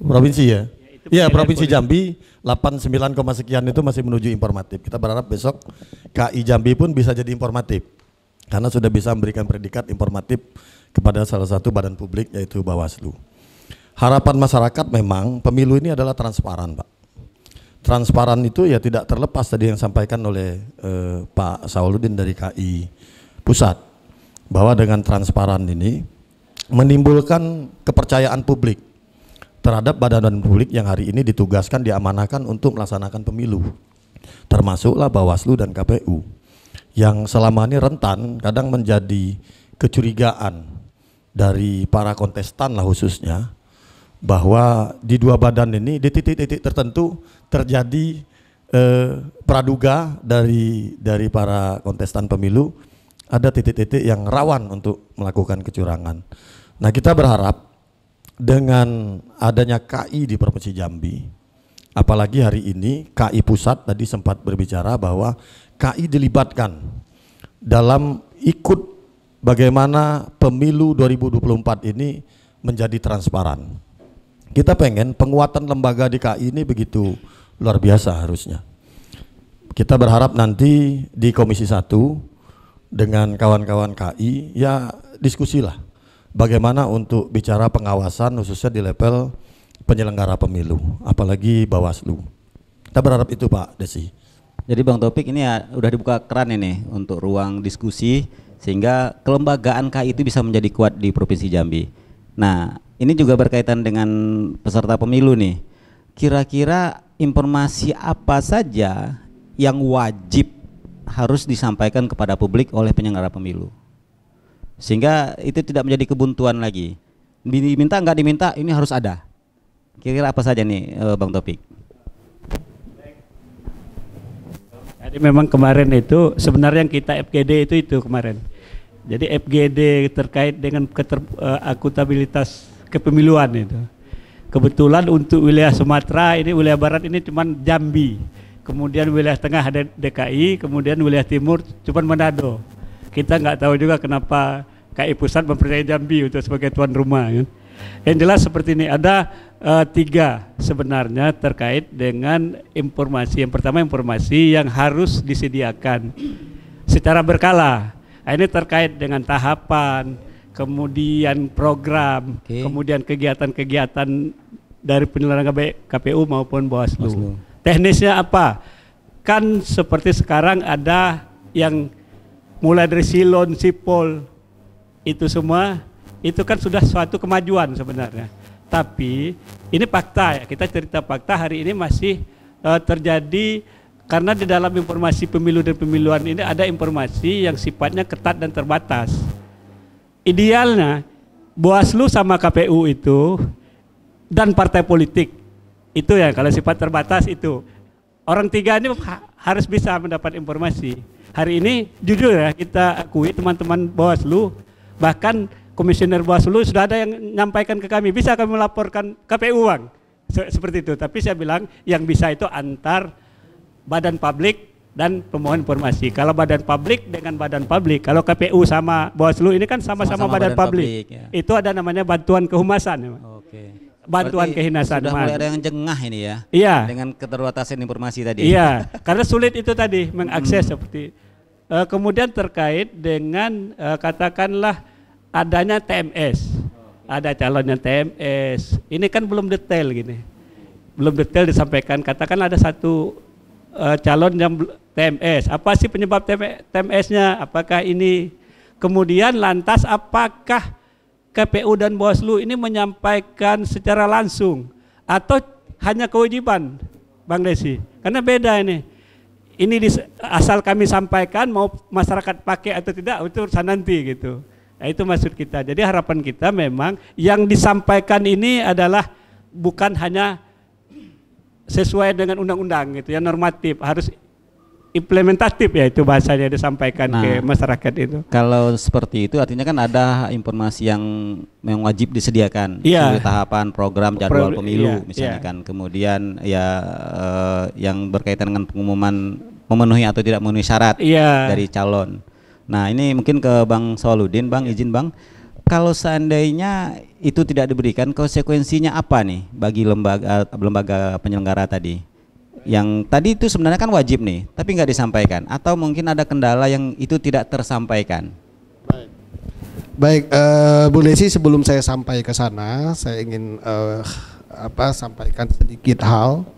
provinsi ya? Ya provinsi Jambi 89, sekian itu masih menuju informatif. Kita berharap besok KI Jambi pun bisa jadi informatif. Karena sudah bisa memberikan predikat informatif kepada salah satu badan publik yaitu Bawaslu. harapan masyarakat memang pemilu ini adalah transparan, Pak. Transparan itu ya tidak terlepas tadi yang disampaikan oleh Pak Sawaludin dari KI Pusat, bahwa dengan transparan ini menimbulkan kepercayaan publik terhadap badan publik yang hari ini ditugaskan, diamanahkan untuk melaksanakan pemilu, termasuklah Bawaslu dan KPU yang selama ini rentan kadang menjadi kecurigaan dari para kontestan lah khususnya, bahwa di dua badan ini di titik-titik tertentu terjadi praduga dari para kontestan pemilu ada titik-titik yang rawan untuk melakukan kecurangan. Nah, kita berharap dengan adanya KI di Provinsi Jambi, apalagi hari ini KI Pusat tadi sempat berbicara bahwa KI dilibatkan dalam ikut bagaimana pemilu 2024 ini menjadi transparan. Kita pengen penguatan lembaga di KI ini begitu luar biasa harusnya. Kita berharap nanti di Komisi 1 dengan kawan-kawan KI ya diskusilah bagaimana untuk bicara pengawasan khususnya di level penyelenggara pemilu, apalagi Bawaslu. Kita berharap itu, Pak Desi. Jadi Bang Taufik, ini ya udah dibuka keran ini untuk ruang diskusi sehingga kelembagaan KI itu bisa menjadi kuat di Provinsi Jambi. Nah, ini juga berkaitan dengan peserta pemilu nih. Kira-kira informasi apa saja yang wajib harus disampaikan kepada publik oleh penyelenggara pemilu, sehingga itu tidak menjadi kebuntuan lagi. Diminta nggak diminta, ini harus ada. Kira-kira apa saja nih, Bang Taufik? Jadi memang kemarin itu sebenarnya yang kita FGD itu kemarin. Jadi FGD terkait dengan akuntabilitas kepemiluan itu. Kebetulan untuk wilayah Sumatera ini, wilayah Barat ini cuman Jambi, kemudian wilayah Tengah ada DKI, kemudian wilayah Timur cuman Manado. Kita nggak tahu juga kenapa KI Pusat mempercayai Jambi untuk sebagai tuan rumah. Kan? Yang jelas seperti ini ada tiga sebenarnya terkait dengan informasi. Yang pertama informasi yang harus disediakan secara berkala. Nah, ini terkait dengan tahapan, kemudian program, kemudian kegiatan-kegiatan dari penyelenggara KPU maupun Bawaslu. Teknisnya apa? Kan seperti sekarang ada yang mulai dari Silon, Sipol, itu semua, itu kan sudah suatu kemajuan sebenarnya. Tapi ini fakta ya, kita cerita fakta hari ini masih terjadi karena di dalam informasi pemilu dan pemiluan ini ada informasi yang sifatnya ketat dan terbatas. Idealnya Bawaslu sama KPU itu dan partai politik itu ya, kalau sifat terbatas itu orang tiga ini harus bisa mendapat informasi. Hari ini jujur ya, kita akui teman-teman Bawaslu, bahkan komisioner Bawaslu sudah ada yang menyampaikan ke kami, bisa kami melaporkan KPU, Bang, seperti itu. Tapi saya bilang yang bisa itu antar badan publik dan pemohon informasi. Kalau badan publik dengan badan publik, kalau KPU sama Bawaslu ini kan sama-sama badan publik ya. Itu ada namanya bantuan kehumasan ya. Bantuan berarti kehinasan. Sudah mulai ada yang jengah ini ya. Iya. Dengan keterbatasan informasi tadi. Iya. Karena sulit itu tadi mengakses seperti. Kemudian terkait dengan katakanlah adanya TMS, ada calonnya TMS. Ini kan belum detail gini. Belum detail disampaikan. Katakanlah ada satu calon yang TMS. Apa sih penyebab TMS-nya? Apakah ini? Kemudian lantas apakah KPU dan Bawaslu ini menyampaikan secara langsung atau hanya kewajiban, Bang Desi? Karena beda ini. Ini asal kami sampaikan mau masyarakat pakai atau tidak itu urusan nanti gitu. Nah, itu maksud kita. Jadi harapan kita memang yang disampaikan ini adalah bukan hanya sesuai dengan undang-undang gitu ya, normatif, harus implementatif ya, itu bahasanya disampaikan ke masyarakat itu. Kalau seperti itu artinya kan ada informasi yang wajib disediakan, tahapan, program, jadwal pemilu misalnya kan, kemudian ya yang berkaitan dengan pengumuman memenuhi atau tidak memenuhi syarat dari calon. Nah, ini mungkin ke Bang Sawaludin, Bang, izin Bang. Kalau seandainya itu tidak diberikan, konsekuensinya apa nih bagi lembaga penyelenggara tadi? Yang tadi itu sebenarnya kan wajib nih, tapi nggak disampaikan, atau mungkin ada kendala yang itu tidak tersampaikan. Baik. Baik, Bu Desi, sebelum saya sampai ke sana, saya ingin sampaikan sedikit hal.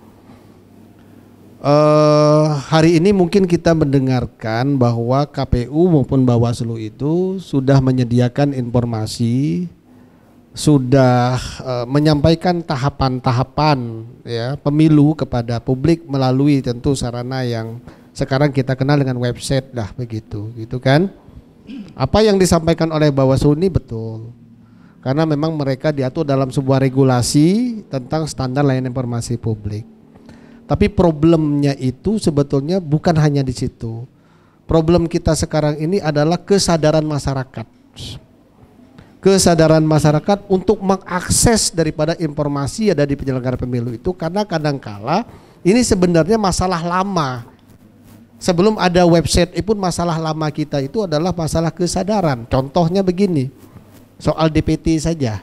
Hari ini mungkin kita mendengarkan bahwa KPU maupun Bawaslu itu sudah menyediakan informasi, sudah menyampaikan tahapan-tahapan ya pemilu kepada publik melalui tentu sarana yang sekarang kita kenal dengan website lah, begitu, gitu kan? Apa yang disampaikan oleh Bawaslu ini betul, karena memang mereka diatur dalam sebuah regulasi tentang standar layanan informasi publik. Tapi problemnya itu sebetulnya bukan hanya di situ. Problem kita sekarang ini adalah kesadaran masyarakat. Kesadaran masyarakat untuk mengakses daripada informasi ada di penyelenggara pemilu itu, karena kadangkala ini sebenarnya masalah lama. Sebelum ada website pun masalah lama kita itu adalah masalah kesadaran. Contohnya begini, soal DPT saja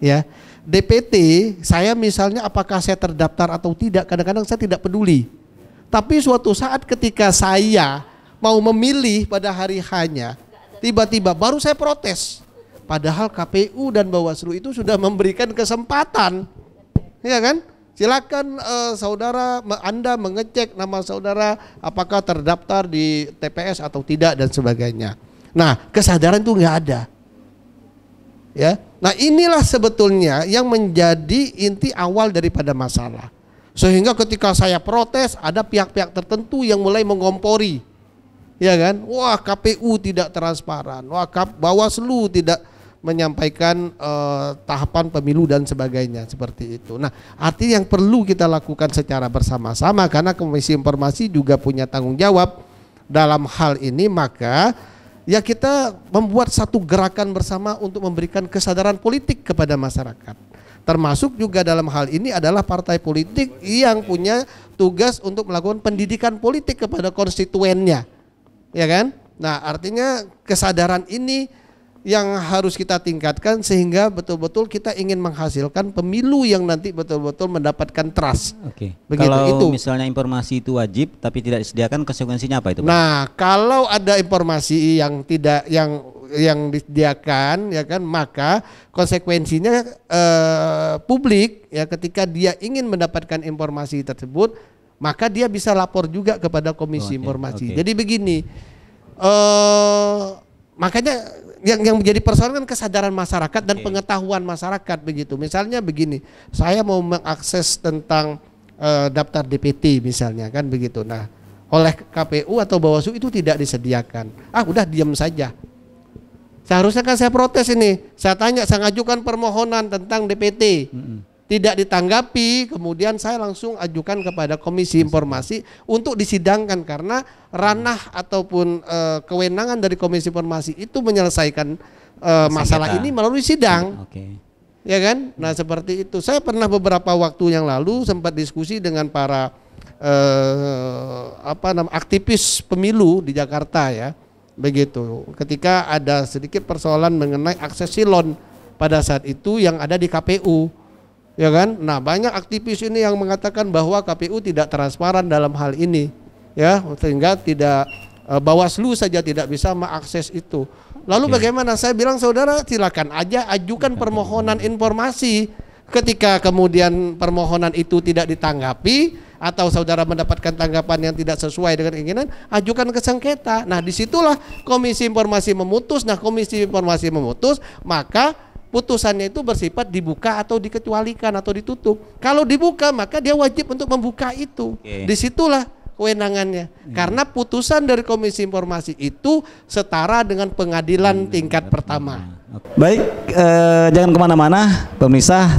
ya. DPT, saya misalnya apakah saya terdaftar atau tidak, kadang-kadang saya tidak peduli. Tapi suatu saat ketika saya mau memilih pada hari hanya, tiba-tiba baru saya protes. Padahal KPU dan Bawaslu itu sudah memberikan kesempatan. Ya kan? Silakan saudara, Anda mengecek nama saudara apakah terdaftar di TPS atau tidak dan sebagainya. Nah, kesadaran itu nggak ada. Ya. Nah, inilah sebetulnya yang menjadi inti awal daripada masalah. Sehingga ketika saya protes, ada pihak-pihak tertentu yang mulai mengompori. Ya kan? Wah, KPU tidak transparan. Wah, Bawaslu tidak menyampaikan tahapan pemilu dan sebagainya seperti itu. Nah, artinya yang perlu kita lakukan secara bersama-sama, karena Komisi Informasi juga punya tanggung jawab dalam hal ini, maka ya kita membuat satu gerakan bersama untuk memberikan kesadaran politik kepada masyarakat. Termasuk juga dalam hal ini adalah partai politik yang punya tugas untuk melakukan pendidikan politik kepada konstituennya. Ya kan? Nah, artinya kesadaran ini yang harus kita tingkatkan sehingga betul-betul kita ingin menghasilkan pemilu yang nanti betul-betul mendapatkan trust. Oke. Begitu. Kalau itu misalnya informasi itu wajib tapi tidak disediakan, konsekuensinya apa itu, Pak? Nah, kalau ada informasi yang tidak yang disediakan, ya kan, maka konsekuensinya publik ya ketika dia ingin mendapatkan informasi tersebut, maka dia bisa lapor juga kepada Komisi Informasi. Jadi begini, makanya yang menjadi persoalan kan kesadaran masyarakat dan pengetahuan masyarakat, begitu. Misalnya begini, saya mau mengakses tentang daftar DPT misalnya, kan begitu. Nah, oleh KPU atau Bawaslu itu tidak disediakan. Ah, udah diam saja. Seharusnya kan saya protes ini, saya tanya, saya ajukan permohonan tentang DPT. Tidak ditanggapi, kemudian saya langsung ajukan kepada Komisi Informasi untuk disidangkan, karena ranah ataupun kewenangan dari Komisi Informasi itu menyelesaikan masalah ini melalui sidang. Oke. Ya kan? Nah, seperti itu. Saya pernah beberapa waktu yang lalu sempat diskusi dengan para aktivis pemilu di Jakarta ya. Begitu. Ketika ada sedikit persoalan mengenai akses Silon pada saat itu yang ada di KPU. Ya kan? Nah, banyak aktivis ini yang mengatakan bahwa KPU tidak transparan dalam hal ini, ya, sehingga tidak Bawaslu saja tidak bisa mengakses itu. Lalu bagaimana? Saya bilang, saudara, silakan aja ajukan permohonan informasi. Ketika kemudian permohonan itu tidak ditanggapi atau saudara mendapatkan tanggapan yang tidak sesuai dengan keinginan, ajukan ke sengketa. Nah, disitulah Komisi Informasi memutus. Nah, Komisi Informasi memutus, maka putusannya itu bersifat dibuka atau dikecualikan atau ditutup. Kalau dibuka, maka dia wajib untuk membuka itu. Disitulah kewenangannya. Karena putusan dari Komisi Informasi itu setara dengan pengadilan tingkat pertama. Baik, jangan kemana-mana, pemirsa.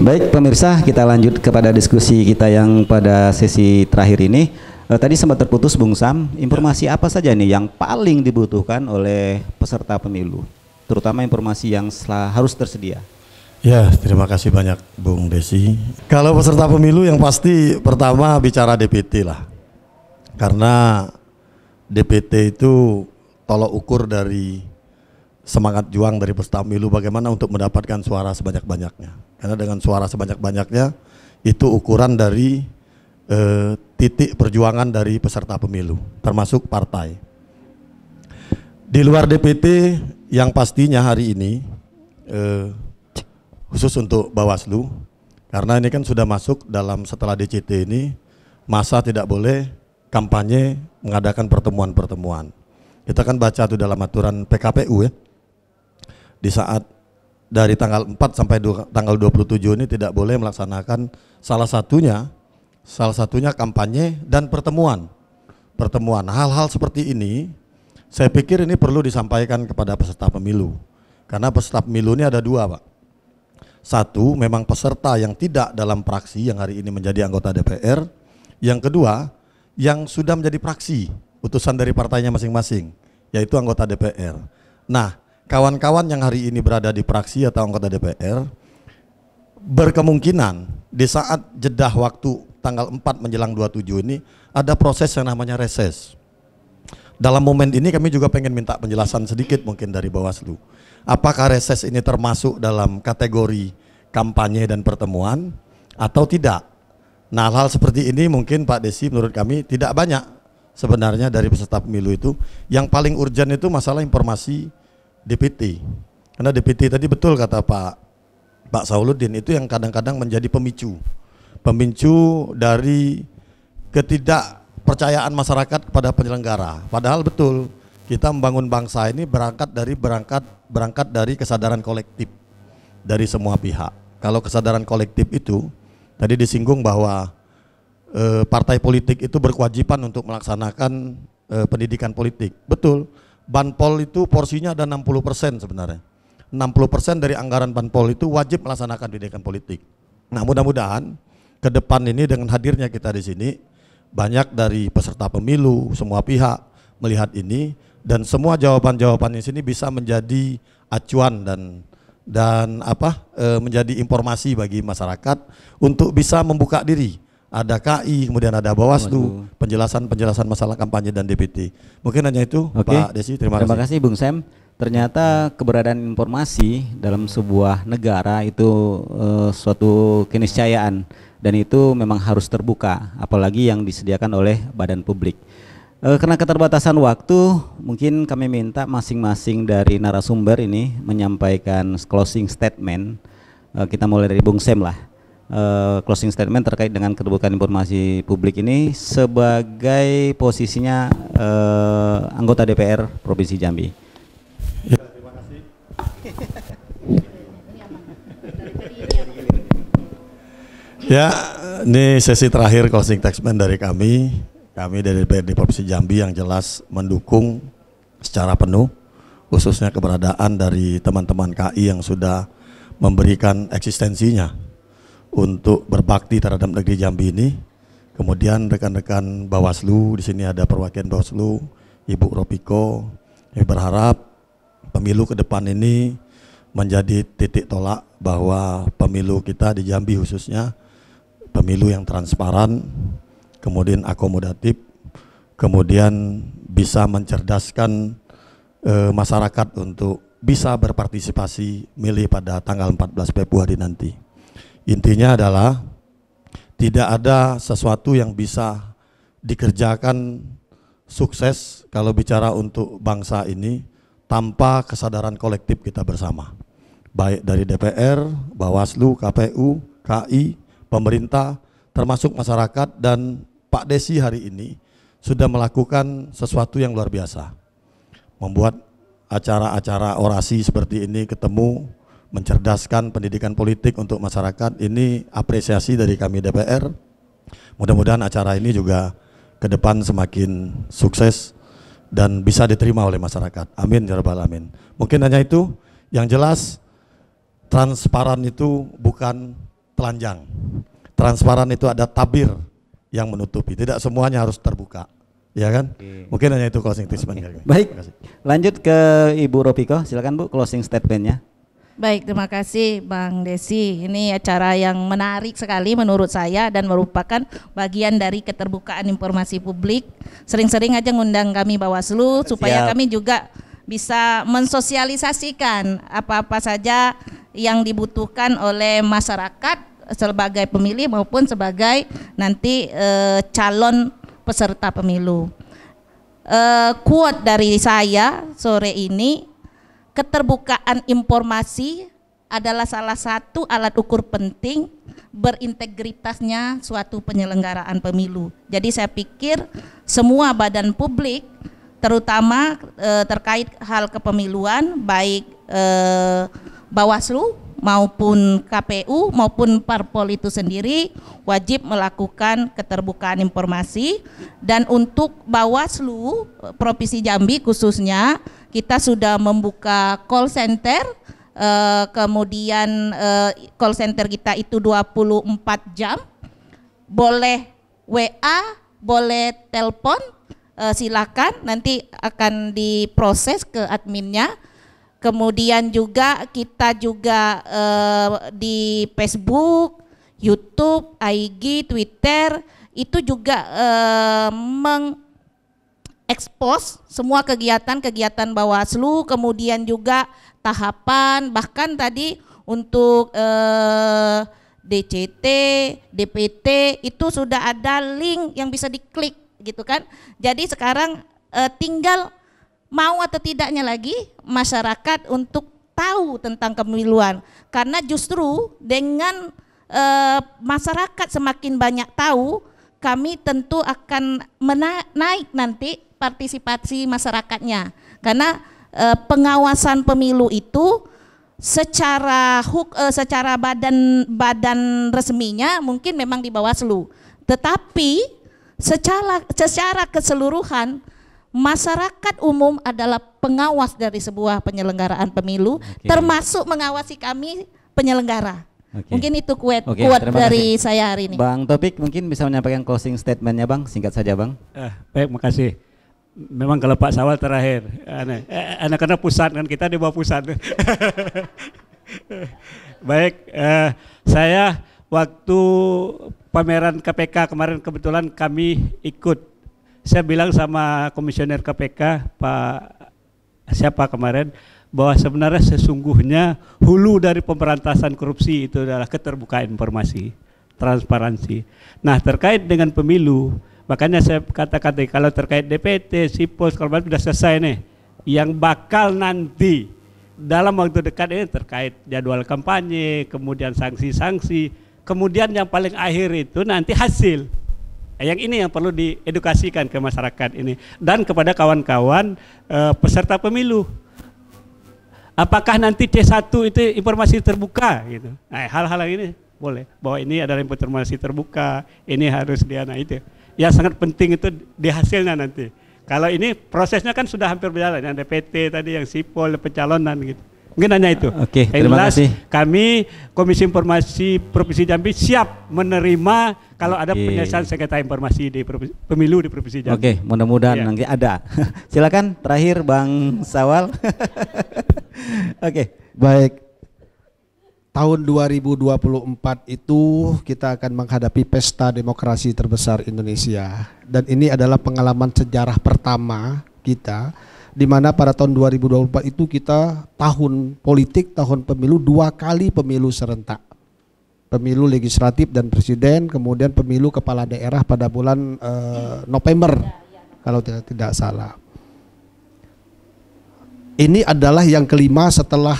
Baik pemirsa, kita lanjut kepada diskusi kita yang pada sesi terakhir ini. Tadi sempat terputus, Bung Sam, informasi apa saja nih yang paling dibutuhkan oleh peserta pemilu, terutama informasi yang harus tersedia? Ya, terima kasih banyak Bung Desi. Kalau peserta pemilu yang pasti pertama bicara DPT lah, karena DPT itu tolok ukur dari semangat juang dari peserta pemilu, bagaimana untuk mendapatkan suara sebanyak-banyaknya. Karena dengan suara sebanyak-banyaknya itu ukuran dari titik perjuangan dari peserta pemilu, termasuk partai. Di luar DPT yang pastinya hari ini khusus untuk Bawaslu, karena ini kan sudah masuk dalam setelah DCT ini, masa tidak boleh kampanye mengadakan pertemuan-pertemuan. Kita kan baca itu dalam aturan PKPU ya, di saat dari tanggal 4 sampai tanggal 27 ini tidak boleh melaksanakan salah satunya kampanye dan pertemuan. Hal-hal seperti ini saya pikir ini perlu disampaikan kepada peserta pemilu, karena peserta pemilu ini ada dua, Pak. Satu, memang peserta yang tidak dalam praksi yang hari ini menjadi anggota DPR. Yang kedua, yang sudah menjadi praksi, utusan dari partainya masing-masing, yaitu anggota DPR. Nah, kawan-kawan yang hari ini berada di praksi atau anggota DPR berkemungkinan di saat jeda waktu tanggal 4 menjelang 27 ini ada proses yang namanya reses. Dalam momen ini kami juga pengen minta penjelasan sedikit mungkin dari Bawaslu. Apakah reses ini termasuk dalam kategori kampanye dan pertemuan atau tidak? Nah, hal-hal seperti ini mungkin Pak Desi menurut kami tidak banyak sebenarnya dari peserta pemilu itu. Yang paling urgent itu masalah informasi DPT. Karena DPT tadi betul kata Pak Sawaludin, itu yang kadang-kadang menjadi pemicu dari ketidakpercayaan masyarakat kepada penyelenggara. Padahal betul kita membangun bangsa ini berangkat dari kesadaran kolektif dari semua pihak. Kalau kesadaran kolektif itu tadi disinggung bahwa partai politik itu berkewajiban untuk melaksanakan pendidikan politik. Betul, Banpol itu porsinya ada 60% sebenarnya. 60% dari anggaran Banpol itu wajib melaksanakan pendidikan politik. Nah, mudah-mudahan ke depan ini dengan hadirnya kita di sini, banyak dari peserta pemilu, semua pihak melihat ini, dan semua jawaban-jawaban di sini bisa menjadi acuan dan menjadi informasi bagi masyarakat untuk bisa membuka diri. Ada KI, kemudian ada Bawaslu, penjelasan-penjelasan masalah kampanye dan DPT. Mungkin hanya itu, oke. Pak Desi, terima kasih Bung Sam. Ternyata keberadaan informasi dalam sebuah negara itu suatu keniscayaan, dan itu memang harus terbuka, apalagi yang disediakan oleh badan publik. Karena keterbatasan waktu, mungkin kami minta masing-masing dari narasumber ini menyampaikan closing statement. Kita mulai dari Bung Sam lah, closing statement terkait dengan keterbukaan informasi publik ini sebagai posisinya anggota DPR Provinsi Jambi. Ya, terima kasih. Ya, ini sesi terakhir closing statement dari kami. Kami dari DPRD Provinsi Jambi yang jelas mendukung secara penuh, khususnya keberadaan dari teman-teman KI yang sudah memberikan eksistensinya untuk berbakti terhadap negeri Jambi ini. Kemudian rekan-rekan Bawaslu, di sini ada perwakilan Bawaslu, Ibu Rofiko. Kami berharap pemilu ke depan ini menjadi titik tolak bahwa pemilu kita di Jambi khususnya pemilu yang transparan, kemudian akomodatif, kemudian bisa mencerdaskan masyarakat untuk bisa berpartisipasi milih pada tanggal 14 Februari nanti. Intinya adalah tidak ada sesuatu yang bisa dikerjakan sukses kalau bicara untuk bangsa ini tanpa kesadaran kolektif kita bersama, baik dari DPR, Bawaslu, KPU, KI, pemerintah, termasuk masyarakat. Dan Pak Desi hari ini sudah melakukan sesuatu yang luar biasa, membuat acara-acara orasi seperti ini, ketemu, mencerdaskan pendidikan politik untuk masyarakat. Ini apresiasi dari kami DPR. Mudah-mudahan acara ini juga ke depan semakin sukses dan bisa diterima oleh masyarakat. Amin ya rabbal alamin. Mungkin hanya itu. Yang jelas transparan itu bukan telanjang. Transparan itu ada tabir yang menutupi. Tidak semuanya harus terbuka. Ya kan? Oke. Mungkin hanya itu closing statement. Baik. Lanjut ke Ibu Rofiko. Silakan Bu closing statementnya. Baik, terima kasih Bang Desi. Ini acara yang menarik sekali menurut saya dan merupakan bagian dari keterbukaan informasi publik. Sering-sering aja ngundang kami Bawaslu supaya kami juga bisa mensosialisasikan apa-apa saja yang dibutuhkan oleh masyarakat sebagai pemilih maupun sebagai nanti calon peserta pemilu. Quote dari saya sore ini, keterbukaan informasi adalah salah satu alat ukur penting berintegritasnya suatu penyelenggaraan pemilu. Jadi saya pikir semua badan publik terutama terkait hal kepemiluan, baik Bawaslu maupun KPU maupun Parpol itu sendiri wajib melakukan keterbukaan informasi. Dan untuk Bawaslu Provinsi Jambi khususnya, kita sudah membuka call center, kemudian call center kita itu 24 jam, boleh WA, boleh telepon, silakan, nanti akan diproses ke adminnya. Kemudian juga kita juga di Facebook, YouTube, IG, Twitter itu juga expose semua kegiatan-kegiatan Bawaslu, kemudian juga tahapan, bahkan tadi untuk DCT, DPT itu sudah ada link yang bisa diklik gitu kan. Jadi sekarang tinggal mau atau tidaknya lagi masyarakat untuk tahu tentang kepemiluan, karena justru dengan masyarakat semakin banyak tahu, kami tentu akan naik nanti partisipasi masyarakatnya, karena pengawasan pemilu itu secara secara badan resminya mungkin memang di Bawaslu, tetapi secara keseluruhan masyarakat umum adalah pengawas dari sebuah penyelenggaraan pemilu, termasuk mengawasi kami penyelenggara. Mungkin itu kuat dari saya hari ini. Bang Taufik mungkin bisa menyampaikan closing statementnya, Bang, singkat saja, Bang. Baik, makasih. Memang kalau Pak Sawal terakhir, karena pusat kan, kita di bawah pusat. Baik, saya waktu pameran KPK kemarin kebetulan kami ikut. Saya bilang sama komisioner KPK Pak siapa kemarin, bahwa sebenarnya sesungguhnya hulu dari pemberantasan korupsi itu adalah keterbukaan informasi, transparansi. Nah, terkait dengan pemilu, makanya saya katakan kalau terkait DPT, Sipol, kalau sudah selesai nih, yang bakal nanti dalam waktu dekat ini terkait jadwal kampanye, kemudian sanksi-sanksi, kemudian yang paling akhir itu nanti hasil. Yang ini yang perlu diedukasikan ke masyarakat ini dan kepada kawan-kawan peserta pemilu. Apakah nanti C1 itu informasi terbuka gitu? Nah, hal-hal ini boleh, bahwa ini adalah informasi terbuka, ini harus diana itu. Yang sangat penting itu di hasilnya nanti. Kalau ini prosesnya kan sudah hampir berjalan, yang DPT tadi, yang Sipol, pencalonan gitu. Mungkin hanya itu. Oke, terima kasih. Kami Komisi Informasi Provinsi Jambi siap menerima kalau ada penyelesaian sengketa informasi di pemilu di Provinsi Jambi. Oke, mudah-mudahan nanti ada. Silakan terakhir Bang Sawal. Oke, baik. Tahun 2024 itu kita akan menghadapi pesta demokrasi terbesar Indonesia, dan ini adalah pengalaman sejarah pertama kita, di mana pada tahun 2024 itu kita tahun politik, tahun pemilu, dua kali pemilu serentak, pemilu legislatif dan presiden, kemudian pemilu kepala daerah pada bulan November kalau tidak salah. Ini adalah yang kelima setelah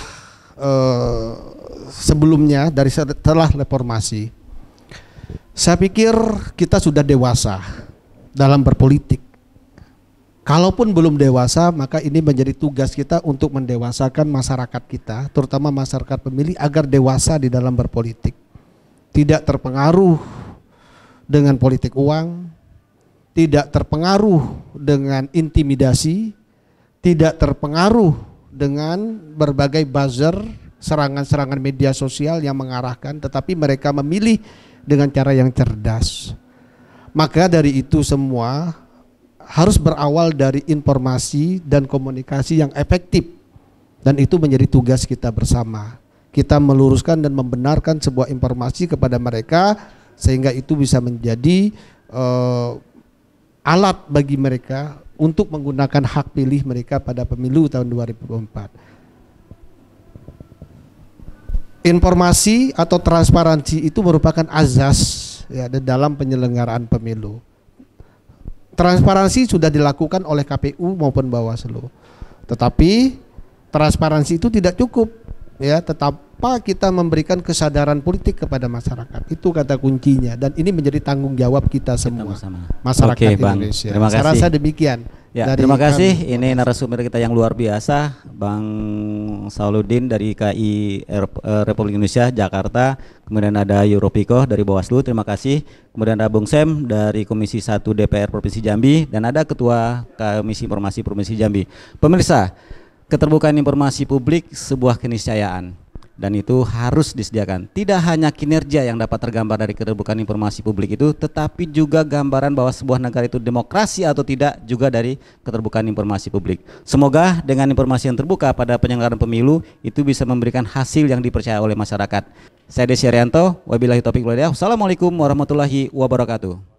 sebelumnya dari setelah reformasi. Saya pikir kita sudah dewasa dalam berpolitik. Kalaupun belum dewasa, maka ini menjadi tugas kita untuk mendewasakan masyarakat kita, terutama masyarakat pemilih, agar dewasa di dalam berpolitik, tidak terpengaruh dengan politik uang, tidak terpengaruh dengan intimidasi, tidak terpengaruh dengan berbagai buzzer, serangan-serangan media sosial yang mengarahkan, tetapi mereka memilih dengan cara yang cerdas. Maka dari itu semua harus berawal dari informasi dan komunikasi yang efektif, dan itu menjadi tugas kita bersama. kita meluruskan dan membenarkan sebuah informasi kepada mereka sehingga itu bisa menjadi alat bagi mereka untuk menggunakan hak pilih mereka pada pemilu tahun 2024. Informasi atau transparansi itu merupakan azas ya dalam penyelenggaraan pemilu. Transparansi sudah dilakukan oleh KPU maupun Bawaslu. Tetapi transparansi itu tidak cukup ya, tetap kita memberikan kesadaran politik kepada masyarakat. Itu kata kuncinya dan ini menjadi tanggung jawab kita semua masyarakat Indonesia. Terima kasih. Saya rasa demikian. Ya, terima kasih. Ini narasumber kita yang luar biasa, Bang Sawaludin dari KI Republik Indonesia Jakarta, kemudian ada Rofiko dari Bawaslu, terima kasih. Kemudian ada Bung Sem dari Komisi 1 DPR Provinsi Jambi dan ada Ketua Komisi Informasi Provinsi Jambi. Pemirsa, keterbukaan informasi publik sebuah keniscayaan dan itu harus disediakan. Tidak hanya kinerja yang dapat tergambar dari keterbukaan informasi publik itu, tetapi juga gambaran bahwa sebuah negara itu demokrasi atau tidak juga dari keterbukaan informasi publik. Semoga dengan informasi yang terbuka pada penyelenggaraan pemilu itu bisa memberikan hasil yang dipercaya oleh masyarakat. Saya Desi Arianto, wabillahi taufiq walhidayah. Wassalamualaikum warahmatullahi wabarakatuh.